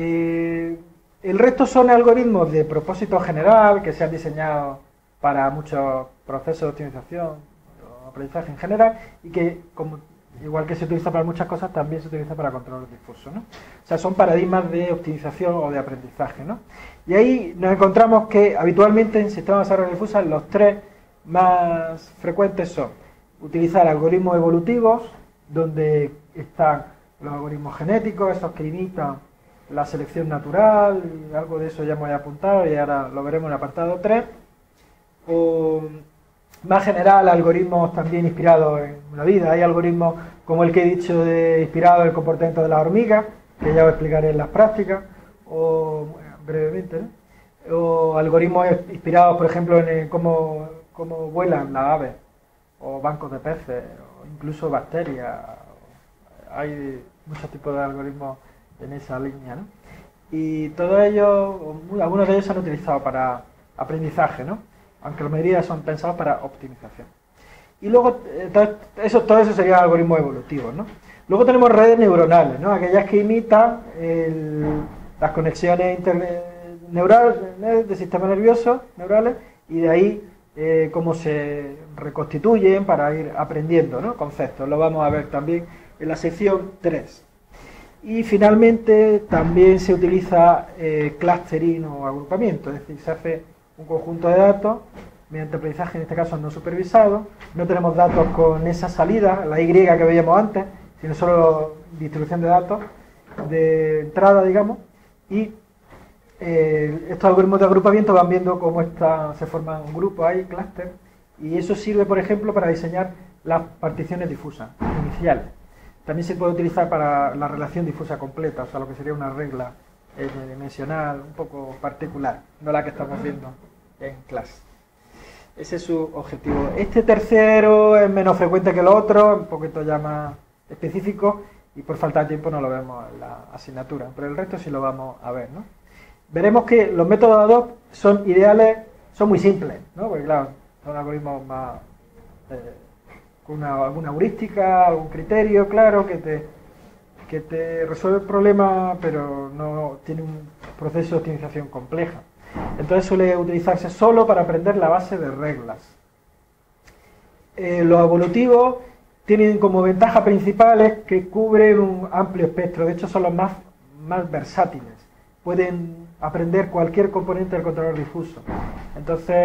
Eh, el resto son algoritmos de propósito general que se han diseñado para muchos procesos de optimización o aprendizaje en general y que, como, igual que se utiliza para muchas cosas, también se utiliza para controles difusos, ¿no? O sea, son paradigmas de optimización o de aprendizaje, ¿no? Y ahí nos encontramos que habitualmente en sistemas de reglas difusas los tres más frecuentes son utilizar algoritmos evolutivos, donde están los algoritmos genéticos, esos que imitan la selección natural, algo de eso ya hemos apuntado y ahora lo veremos en el apartado tres, o más general algoritmos también inspirados en la vida. Hay algoritmos como el que he dicho de inspirado en el comportamiento de las hormigas, que ya os explicaré en las prácticas, o bueno, brevemente, ¿no? O algoritmos inspirados, por ejemplo, en cómo, cómo vuelan las aves, o bancos de peces, o incluso bacterias. Hay muchos tipos de algoritmos en esa línea, ¿no? Y todos ellos, algunos de ellos se han utilizado para aprendizaje, ¿no? Aunque la mayoría son pensados para optimización. Y luego, eso, todo eso sería algoritmos evolutivos, ¿no? Luego tenemos redes neuronales, ¿no? Aquellas que imitan el, las conexiones neurales de sistemas nerviosos neurales y de ahí eh, cómo se reconstituyen para ir aprendiendo, ¿no? Conceptos, lo vamos a ver también en la sección tres. Y finalmente también se utiliza eh, clustering o agrupamiento, es decir, se hace un conjunto de datos mediante aprendizaje, en este caso no supervisado, no tenemos datos con esa salida, la Y que veíamos antes, sino solo distribución de datos de entrada, digamos, y eh, estos algoritmos de agrupamiento van viendo cómo está, se forman un grupo, hay clúster, y eso sirve, por ejemplo, para diseñar las particiones difusas iniciales. También se puede utilizar para la relación difusa completa, o sea, lo que sería una regla eh, dimensional, un poco particular, no la que estamos viendo en clase. Ese es su objetivo. Este tercero es menos frecuente que el otro, un poquito ya más específico, y por falta de tiempo no lo vemos en la asignatura, pero el resto sí lo vamos a ver, ¿no? Veremos que los métodos ad hoc son ideales, son muy simples, ¿no? Porque claro, son algoritmos más eh, con alguna heurística, algún criterio, claro, que te, que te resuelve el problema, pero no tiene un proceso de optimización compleja. Entonces suele utilizarse solo para aprender la base de reglas. Eh, los evolutivos tienen como ventaja principal es que cubren un amplio espectro, de hecho son los más, más versátiles, pueden aprender cualquier componente del controlador difuso. Entonces,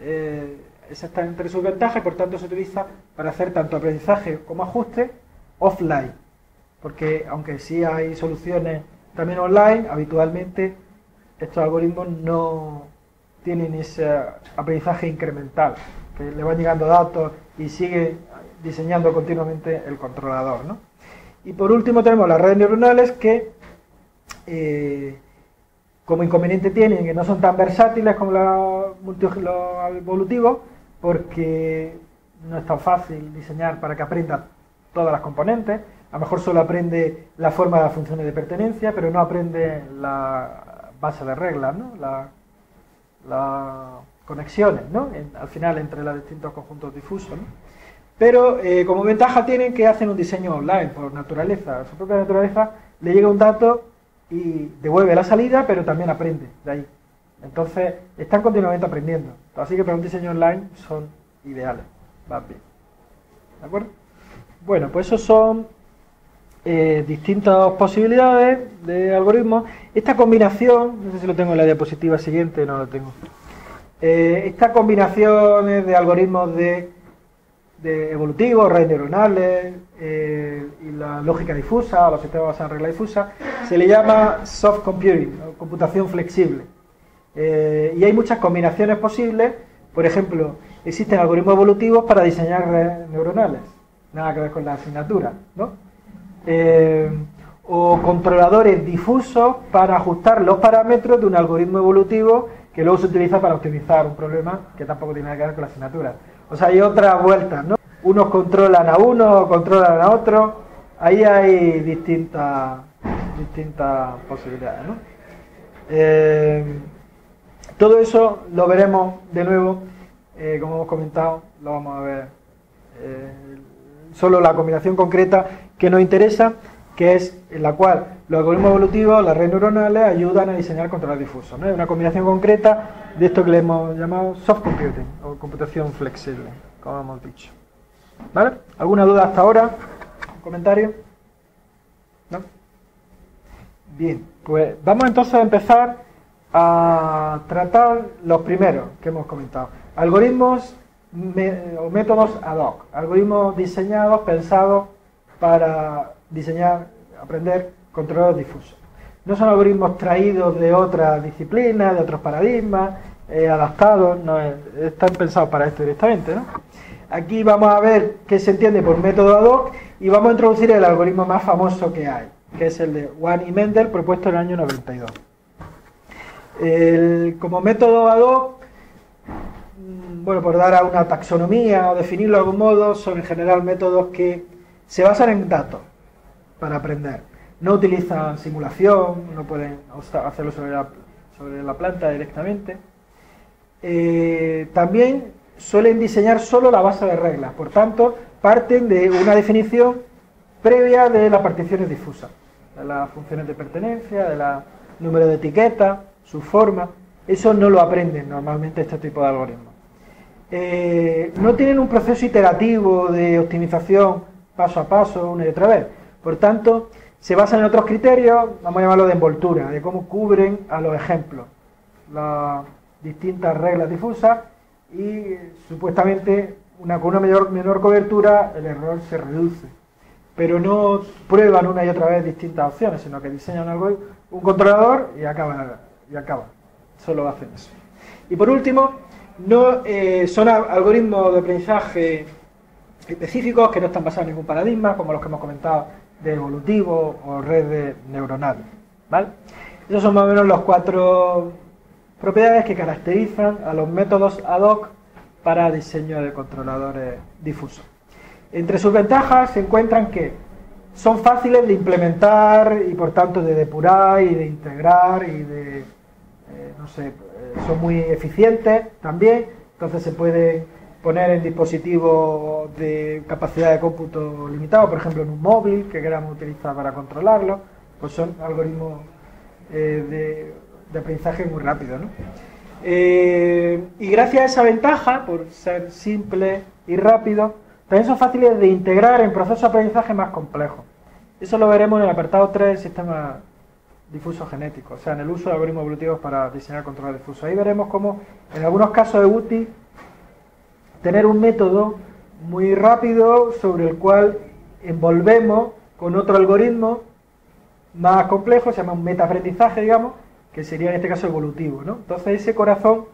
eh, esa está entre sus ventajas, por tanto se utiliza para hacer tanto aprendizaje como ajuste offline, porque aunque sí hay soluciones también online, habitualmente estos algoritmos no tienen ese aprendizaje incremental, que le van llegando datos y sigue diseñando continuamente el controlador, ¿no? Y por último tenemos las redes neuronales que eh, como inconveniente tienen que no son tan versátiles como los, los evolutivos, porque no es tan fácil diseñar para que aprenda todas las componentes. A lo mejor solo aprende la forma de las funciones de pertenencia, pero no aprende la base de reglas, ¿no? Las la conexiones, ¿no? En, al final entre los distintos conjuntos difusos, ¿no? Pero eh, como ventaja tienen que hacen un diseño online por naturaleza, su propia naturaleza, le llega un dato y devuelve la salida, pero también aprende de ahí. Entonces, están continuamente aprendiendo. Así que para un diseño online son ideales. Van bien. ¿De acuerdo? Bueno, pues esos son eh, distintas posibilidades de algoritmos. Esta combinación, no sé si lo tengo en la diapositiva siguiente, no lo tengo. Eh, Estas combinaciones de algoritmos de, de evolutivos, redes neuronales, eh, y la lógica difusa, o los sistemas basados en regla difusa, se le llama soft computing, o computación flexible. Eh, y hay muchas combinaciones posibles. Por ejemplo, existen algoritmos evolutivos para diseñar redes neuronales, nada que ver con la asignatura, ¿no? Eh, o controladores difusos para ajustar los parámetros de un algoritmo evolutivo que luego se utiliza para optimizar un problema que tampoco tiene nada que ver con la asignatura. O sea, hay otras vueltas, ¿no? Unos controlan a uno, controlan a otro. Ahí hay distintas distintas posibilidades, ¿no? Eh, todo eso lo veremos de nuevo, eh, como hemos comentado, lo vamos a ver. Eh, solo la combinación concreta que nos interesa, que es en la cual los algoritmos evolutivos, las redes neuronales, ayudan a diseñar controladores difusos, ¿no? Es una combinación concreta de esto que le hemos llamado soft computing, o computación flexible, como hemos dicho. ¿Vale? ¿Alguna duda hasta ahora? ¿Un comentario? ¿No? Bien, pues vamos entonces a empezar a tratar los primeros que hemos comentado. Algoritmos me, o métodos ad hoc, algoritmos diseñados, pensados para diseñar, aprender controladores difusos. No son algoritmos traídos de otras disciplinas, de otros paradigmas, eh, adaptados, no es, están pensados para esto directamente, ¿no? Aquí vamos a ver qué se entiende por método ad hoc y vamos a introducir el algoritmo más famoso que hay, que es el de Wang y Mendel, propuesto en el año noventa y dos. El, como método ad hoc, bueno, por dar a una taxonomía o definirlo de algún modo, son en general métodos que se basan en datos para aprender. No utilizan simulación, no pueden hacerlo sobre la, sobre la planta directamente. Eh, también suelen diseñar solo la base de reglas, por tanto, parten de una definición previa de las particiones difusas, de las funciones de pertenencia, de la número de etiqueta, su forma. Eso no lo aprenden normalmente este tipo de algoritmos. Eh, no tienen un proceso iterativo de optimización paso a paso, una y otra vez. Por tanto, se basan en otros criterios, vamos a llamarlo de envoltura, de cómo cubren a los ejemplos las distintas reglas difusas y supuestamente una, con una mayor, menor cobertura el error se reduce. Pero no prueban una y otra vez distintas opciones, sino que diseñan algo, un controlador y acaban, y acaban. Solo hacen eso. Y por último, no, eh, son algoritmos de aprendizaje específicos que no están basados en ningún paradigma, como los que hemos comentado de evolutivo o redes neuronales, ¿vale? Esos son más o menos los cuatro propiedades que caracterizan a los métodos ad hoc para diseño de controladores difusos. Entre sus ventajas se encuentran que son fáciles de implementar y por tanto de depurar y de integrar y de, eh, no sé, son muy eficientes también, entonces se puede poner en dispositivos de capacidad de cómputo limitado, por ejemplo en un móvil que queramos utilizar para controlarlo, pues son algoritmos eh, de, de aprendizaje muy rápido, ¿no? Eh, y gracias a esa ventaja, por ser simple y rápido, también son fáciles de integrar en procesos de aprendizaje más complejos. Eso lo veremos en el apartado tres del sistema difuso genético, o sea, en el uso de algoritmos evolutivos para diseñar control difuso. Ahí veremos cómo en algunos casos es útil tener un método muy rápido sobre el cual envolvemos con otro algoritmo más complejo, se llama un metaaprendizaje, digamos, que sería en este caso evolutivo, ¿no? Entonces ese corazón,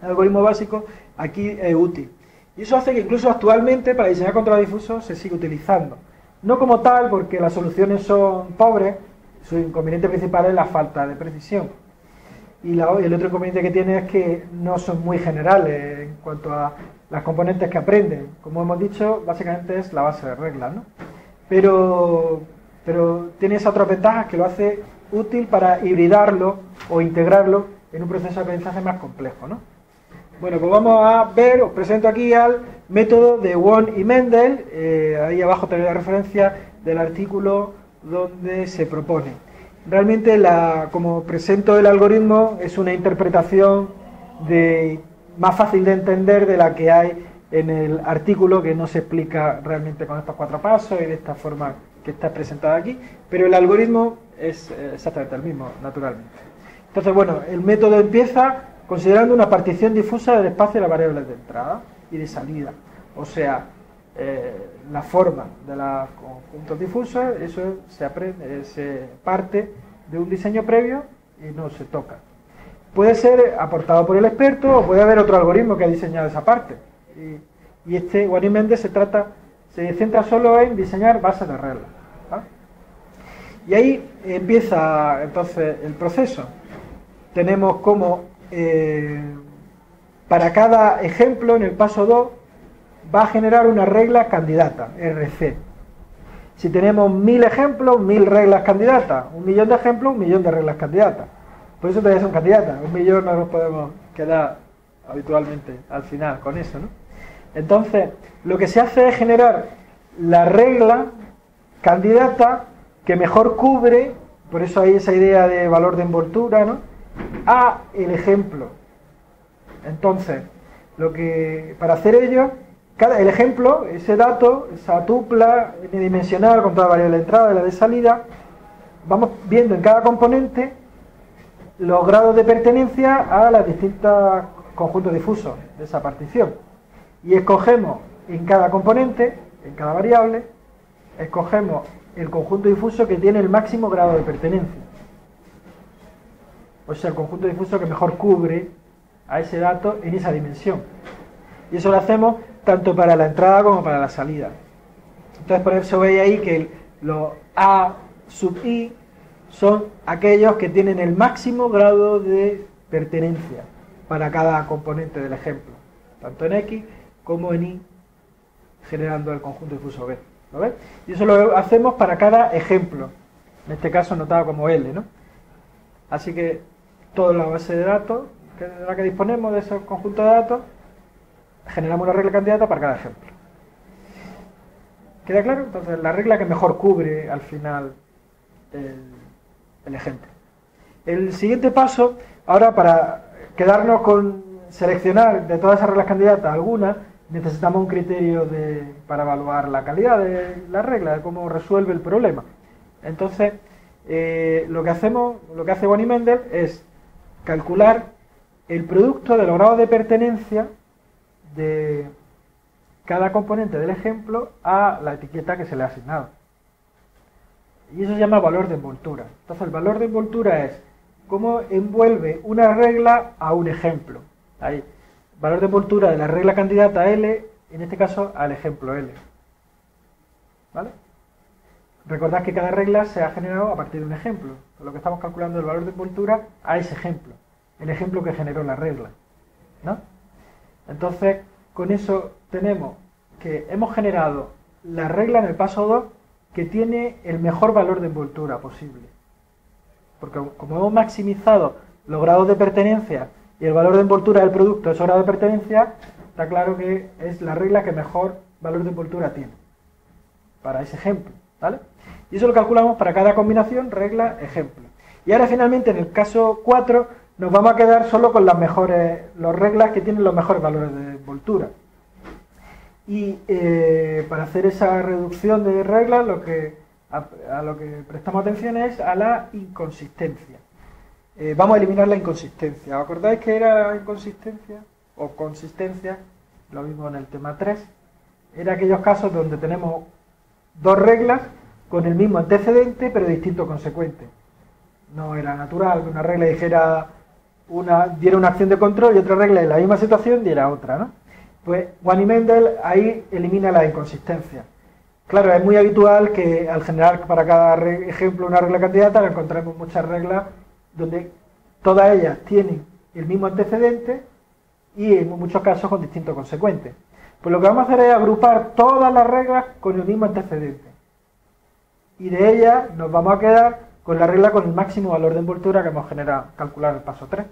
el algoritmo básico, aquí es útil. Y eso hace que incluso actualmente para diseñar control difuso se sigue utilizando. No como tal, porque las soluciones son pobres, su inconveniente principal es la falta de precisión. Y la, el otro inconveniente que tiene es que no son muy generales en cuanto a las componentes que aprenden. Como hemos dicho, básicamente es la base de reglas, ¿no? Pero, pero tiene esas otras ventajas que lo hace útil para hibridarlo o integrarlo en un proceso de aprendizaje más complejo, ¿no? Bueno, pues vamos a ver, os presento aquí al método de Wang y Mendel, eh, ahí abajo tenéis la referencia del artículo donde se propone. Realmente, la, como presento el algoritmo, es una interpretación de, más fácil de entender de la que hay en el artículo, que no se explica realmente con estos cuatro pasos y de esta forma que está presentada aquí, pero el algoritmo es exactamente el mismo, naturalmente. Entonces, bueno, el método empieza considerando una partición difusa del espacio de las variables de entrada y de salida, o sea, eh, la forma de los conjuntos difusos, eso se, aprende, se parte de un diseño previo y no se toca. Puede ser aportado por el experto o puede haber otro algoritmo que ha diseñado esa parte. Y, y este, Wang y Mendel, se trata, se centra solo en diseñar bases de reglas. Y ahí empieza entonces el proceso. Tenemos como Eh, para cada ejemplo, en el paso dos, va a generar una regla candidata, R C. Si tenemos mil ejemplos, mil reglas candidatas. Un millón de ejemplos, un millón de reglas candidatas. Por eso todavía son candidatas. Un millón no nos podemos quedar habitualmente al final con eso, ¿no? Entonces, lo que se hace es generar la regla candidata que mejor cubre, por eso hay esa idea de valor de envoltura, ¿no?, a el ejemplo. Entonces, lo que para hacer ello, cada, el ejemplo, ese dato, esa tupla unidimensional con toda la variable de entrada y la de salida, vamos viendo en cada componente los grados de pertenencia a los distintos conjuntos difusos de esa partición. Y escogemos en cada componente, en cada variable, escogemos el conjunto difuso que tiene el máximo grado de pertenencia. O sea, el conjunto difuso que mejor cubre a ese dato en esa dimensión. Y eso lo hacemos tanto para la entrada como para la salida. Entonces, por eso veis ahí que los A sub I son aquellos que tienen el máximo grado de pertenencia para cada componente del ejemplo, tanto en X como en Y, generando el conjunto difuso B. ¿Lo ves? Y eso lo hacemos para cada ejemplo, en este caso notado como L, ¿no? Así que toda la base de datos, que de la que disponemos, de esos conjuntos de datos, generamos una regla candidata para cada ejemplo. ¿Queda claro? Entonces, la regla que mejor cubre al final el, el ejemplo. El siguiente paso, ahora para quedarnos con seleccionar de todas esas reglas candidatas alguna, necesitamos un criterio de, para evaluar la calidad de la regla, de cómo resuelve el problema. Entonces, Eh, lo que hacemos, lo que hace Wang y Mendel es calcular el producto de los grados de pertenencia de cada componente del ejemplo a la etiqueta que se le ha asignado. Y eso se llama valor de envoltura. Entonces, el valor de envoltura es cómo envuelve una regla a un ejemplo. Ahí, valor de envoltura de la regla candidata L, en este caso al ejemplo L. ¿Vale? Recordad que cada regla se ha generado a partir de un ejemplo. Por lo que estamos calculando el valor de envoltura a ese ejemplo, el ejemplo que generó la regla, ¿no? Entonces, con eso tenemos que hemos generado la regla en el paso dos que tiene el mejor valor de envoltura posible. Porque como hemos maximizado los grados de pertenencia y el valor de envoltura del producto de esos grados de pertenencia, está claro que es la regla que mejor valor de envoltura tiene para ese ejemplo, ¿vale? Y eso lo calculamos para cada combinación, regla, ejemplo. Y ahora finalmente en el caso cuatro nos vamos a quedar solo con las mejores, las reglas que tienen los mejores valores de envoltura. Y eh, para hacer esa reducción de reglas lo que, a, a lo que prestamos atención es a la inconsistencia. Eh, vamos a eliminar la inconsistencia. ¿Os acordáis que era inconsistencia o consistencia? Lo mismo en el tema tres. Era aquellos casos donde tenemos dos reglas con el mismo antecedente pero distinto consecuente. No era natural que una regla dijera una, diera una acción de control y otra regla en la misma situación diera otra, ¿no? Pues Wang y Mendel ahí elimina la inconsistencia. Claro, es muy habitual que al generar para cada ejemplo una regla candidata encontremos muchas reglas donde todas ellas tienen el mismo antecedente y en muchos casos con distinto consecuente. Pues lo que vamos a hacer es agrupar todas las reglas con el mismo antecedente. Y de ellas nos vamos a quedar con la regla con el máximo valor de envoltura que hemos generado, calcular el paso tres.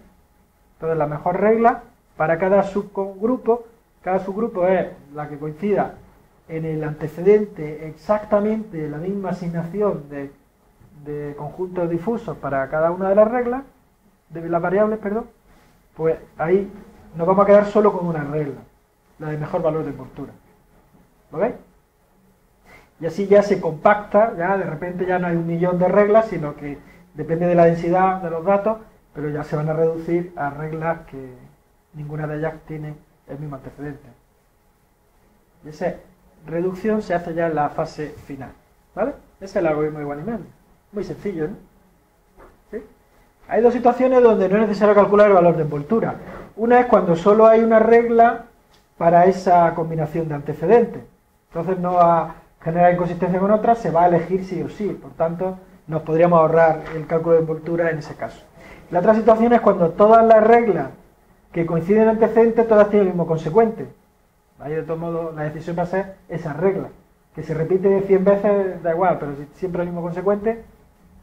Entonces la mejor regla para cada subgrupo, cada subgrupo es la que coincida en el antecedente exactamente la misma asignación de, de conjuntos difusos para cada una de las reglas, de las variables, perdón, pues ahí nos vamos a quedar solo con una regla, la de mejor valor de envoltura. ¿Lo veis? Y así ya se compacta, ya de repente ya no hay un millón de reglas, sino que depende de la densidad de los datos, pero ya se van a reducir a reglas que ninguna de ellas tiene el mismo antecedente. Y esa reducción se hace ya en la fase final, ¿vale? Ese es el algoritmo de Wang y Mendel. Muy sencillo, ¿no? ¿Sí? Hay dos situaciones donde no es necesario calcular el valor de envoltura. Una es cuando solo hay una regla para esa combinación de antecedentes. Entonces no ha... generar inconsistencia con otra, se va a elegir sí o sí, por tanto nos podríamos ahorrar el cálculo de envoltura en ese caso. La otra situación es cuando todas las reglas que coinciden en antecedentes, todas tienen el mismo consecuente. Ahí de todo modo la decisión va a ser esa regla, que se repite cien veces, da igual, pero si siempre el mismo consecuente,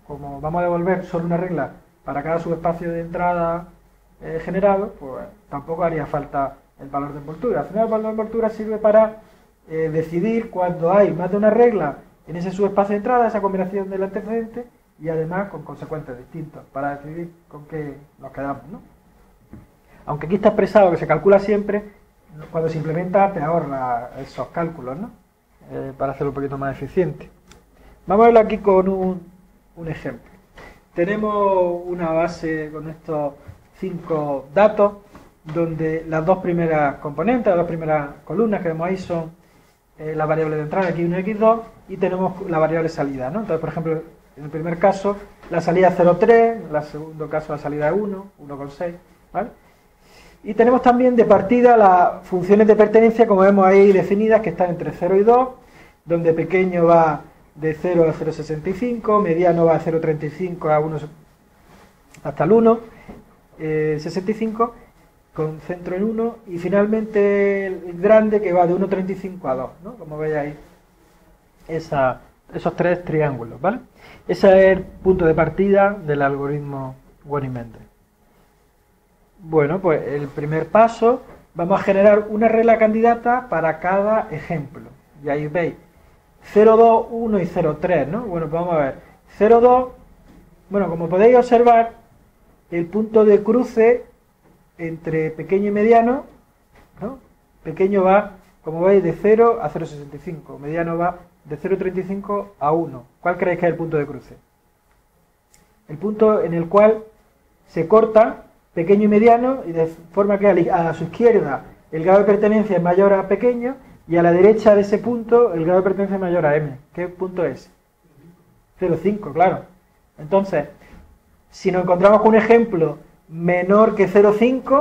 como vamos a devolver solo una regla para cada subespacio de entrada eh, generado, pues tampoco haría falta el valor de envoltura. Al final el valor de envoltura sirve para Eh, decidir cuando hay más de una regla en ese subespacio de entrada, esa combinación del antecedente y además con consecuentes distintos para decidir con qué nos quedamos, ¿no? Aunque aquí está expresado que se calcula siempre, cuando se implementa te ahorra esos cálculos, ¿no? Eh, para hacerlo un poquito más eficiente. Vamos a verlo aquí con un, un ejemplo. Tenemos una base con estos cinco datos donde las dos primeras componentes, las dos primeras columnas que vemos ahí son Eh, la variable de entrada equis uno y equis dos, y tenemos la variable salida, ¿no? Entonces, por ejemplo, en el primer caso la salida es cero coma tres, en el segundo caso la salida es uno, uno coma seis, ¿vale? Y tenemos también de partida las funciones de pertenencia, como vemos ahí definidas, que están entre cero y dos, donde pequeño va de cero a cero coma sesenta y cinco, mediano va de cero coma treinta y cinco a uno, hasta el uno, eh, sesenta y cinco, con centro en uno, y finalmente el grande que va de uno coma treinta y cinco a dos, ¿no? Como veis ahí, esa, esos tres triángulos, ¿vale? Ese es el punto de partida del algoritmo Wang y Mendel. Bueno, pues el primer paso, vamos a generar una regla candidata para cada ejemplo. Y ahí veis, cero coma dos, uno y cero coma tres, ¿no? Bueno, pues vamos a ver, cero coma dos, bueno, como podéis observar, el punto de cruce entre pequeño y mediano, ¿no? Pequeño va, como veis, de cero a cero coma sesenta y cinco, mediano va de cero coma treinta y cinco a uno. ¿Cuál creéis que es el punto de cruce? El punto en el cual se corta pequeño y mediano, y de forma que a su izquierda el grado de pertenencia es mayor a pequeño, y a la derecha de ese punto el grado de pertenencia es mayor a m. ¿Qué punto es? cero coma cinco, claro. Entonces, si nos encontramos con un ejemplo menor que cero coma cinco,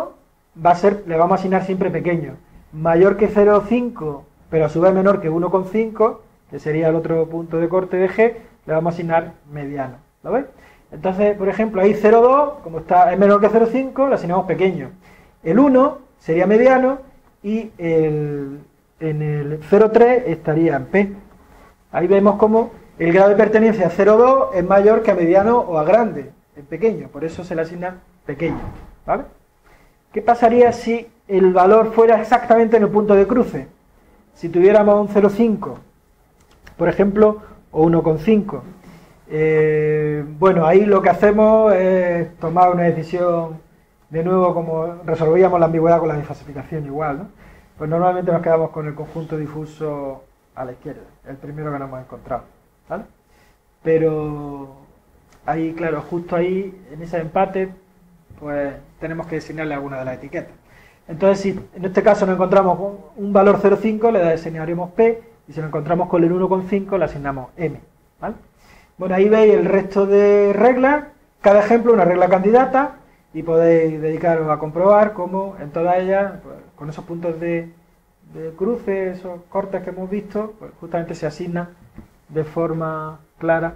va a ser, le vamos a asignar siempre pequeño. Mayor que cero coma cinco, pero a su vez menor que uno coma cinco, que sería el otro punto de corte de G, le vamos a asignar mediano, ¿lo veis? Entonces, por ejemplo, ahí cero coma dos, como está, es menor que cero coma cinco, lo asignamos pequeño. El uno sería mediano y el, en el cero coma tres estaría en P. Ahí vemos cómo el grado de pertenencia a cero coma dos es mayor que a mediano o a grande, en pequeño, por eso se le asigna pequeño, ¿vale? ¿Qué pasaría si el valor fuera exactamente en el punto de cruce? Si tuviéramos un cero coma cinco, por ejemplo, o uno coma cinco. Eh, bueno, ahí lo que hacemos es tomar una decisión, de nuevo, como resolvíamos la ambigüedad con la desfasificación igual, ¿no? Pues normalmente nos quedamos con el conjunto difuso a la izquierda, el primero que nos hemos encontrado, ¿vale? Pero ahí, claro, justo ahí, en ese empate, pues tenemos que asignarle alguna de las etiquetas. Entonces, si en este caso nos encontramos un valor cero coma cinco, le asignaremos P, y si nos encontramos con el uno coma cinco, le asignamos M, ¿vale? Bueno, ahí veis el resto de reglas, cada ejemplo una regla candidata, y podéis dedicaros a comprobar cómo en todas ellas, pues, con esos puntos de, de cruce, esos cortes que hemos visto, pues justamente se asignan de forma clara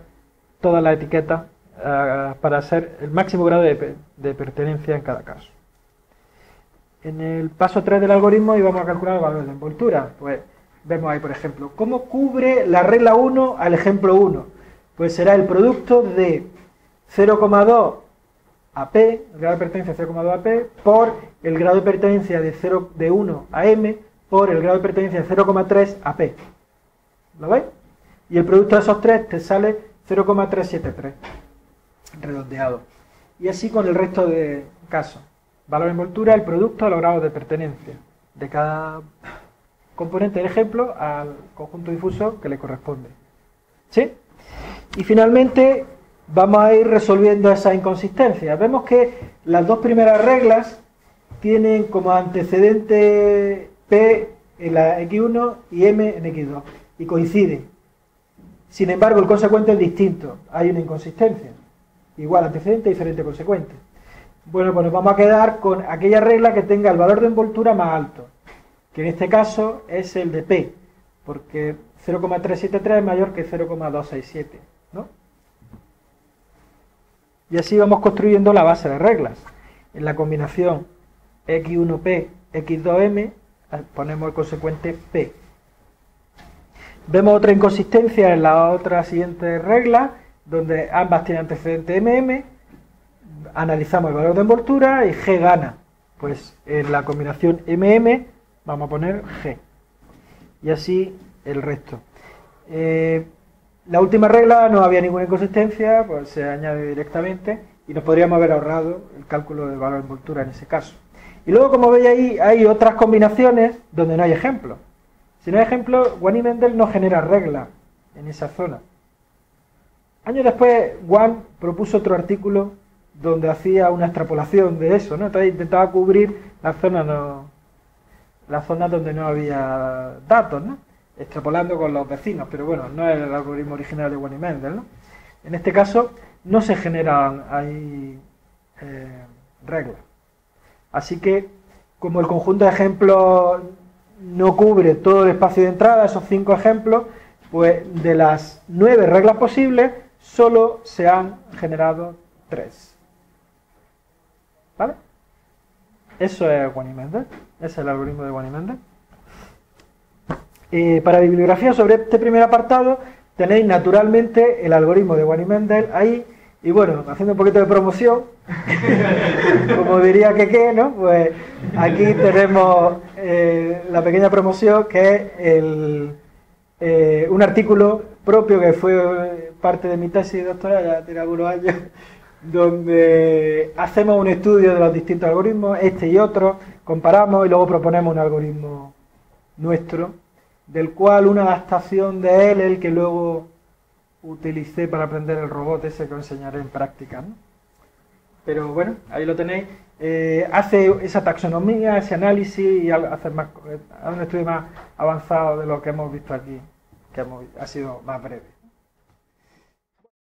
todas las etiquetas uh, para hacer el máximo grado de, de pertenencia en cada caso. En el paso tres del algoritmo íbamos a calcular el valor de envoltura. Pues vemos ahí, por ejemplo, cómo cubre la regla uno al ejemplo uno. Pues será el producto de cero coma dos a P, el grado de pertenencia de cero coma dos a P, por el grado de pertenencia de, cero, de uno a M, por el grado de pertenencia de cero coma tres a P. ¿Lo veis? Y el producto de esos tres te sale cero coma trescientos setenta y tres, redondeado. Y así con el resto de casos. Valor de envoltura, el producto a los grados de pertenencia de cada componente del ejemplo al conjunto difuso que le corresponde. ¿Sí? Y finalmente vamos a ir resolviendo esas inconsistencias. Vemos que las dos primeras reglas tienen como antecedente P en la equis uno y M en equis dos, y coinciden. Sin embargo, el consecuente es distinto, hay una inconsistencia. Igual antecedente, diferente consecuente. Bueno, pues nos vamos a quedar con aquella regla que tenga el valor de envoltura más alto, que en este caso es el de P, porque cero coma trescientos setenta y tres es mayor que cero coma doscientos sesenta y siete, ¿no? Y así vamos construyendo la base de reglas. En la combinación equis uno P, equis dos M, ponemos el consecuente P. Vemos otra inconsistencia en la otra siguiente regla, donde ambas tienen antecedente M M, analizamos el valor de envoltura y G gana. Pues en la combinación M M vamos a poner G. Y así el resto. Eh, La última regla no había ninguna inconsistencia, pues se añade directamente y nos podríamos haber ahorrado el cálculo del valor de envoltura en ese caso. Y luego, como veis ahí, hay otras combinaciones donde no hay ejemplo. Si no hay ejemplo, Wang y Mendel no genera regla en esa zona. Años después, Wang propuso otro artículo donde hacía una extrapolación de eso, ¿no? Entonces intentaba cubrir las zonas no, las zonas donde no había datos, ¿no? Extrapolando con los vecinos, pero bueno, no es el algoritmo original de Wang y Mendel, ¿no? En este caso, no se generan ahí eh, reglas. Así que, como el conjunto de ejemplos no cubre todo el espacio de entrada, esos cinco ejemplos, pues de las nueve reglas posibles, solo se han generado tres. ¿Vale? Eso es Wang y Mendel, ese es el algoritmo de Wang y Mendel. Eh, para bibliografía sobre este primer apartado tenéis naturalmente el algoritmo de Wang y Mendel ahí, y bueno, haciendo un poquito de promoción como diría que qué, ¿no? Pues aquí tenemos eh, la pequeña promoción que es el, eh, un artículo propio que fue parte de mi tesis doctoral, ya tiene algunos años, donde hacemos un estudio de los distintos algoritmos, este y otros, comparamos y luego proponemos un algoritmo nuestro, del cual una adaptación de él, el que luego utilicé para aprender el robot ese que os enseñaré en práctica, ¿no? Pero bueno, ahí lo tenéis. Eh, hace esa taxonomía, ese análisis y hace más, hace un estudio más avanzado de lo que hemos visto aquí, que hemos, ha sido más breve.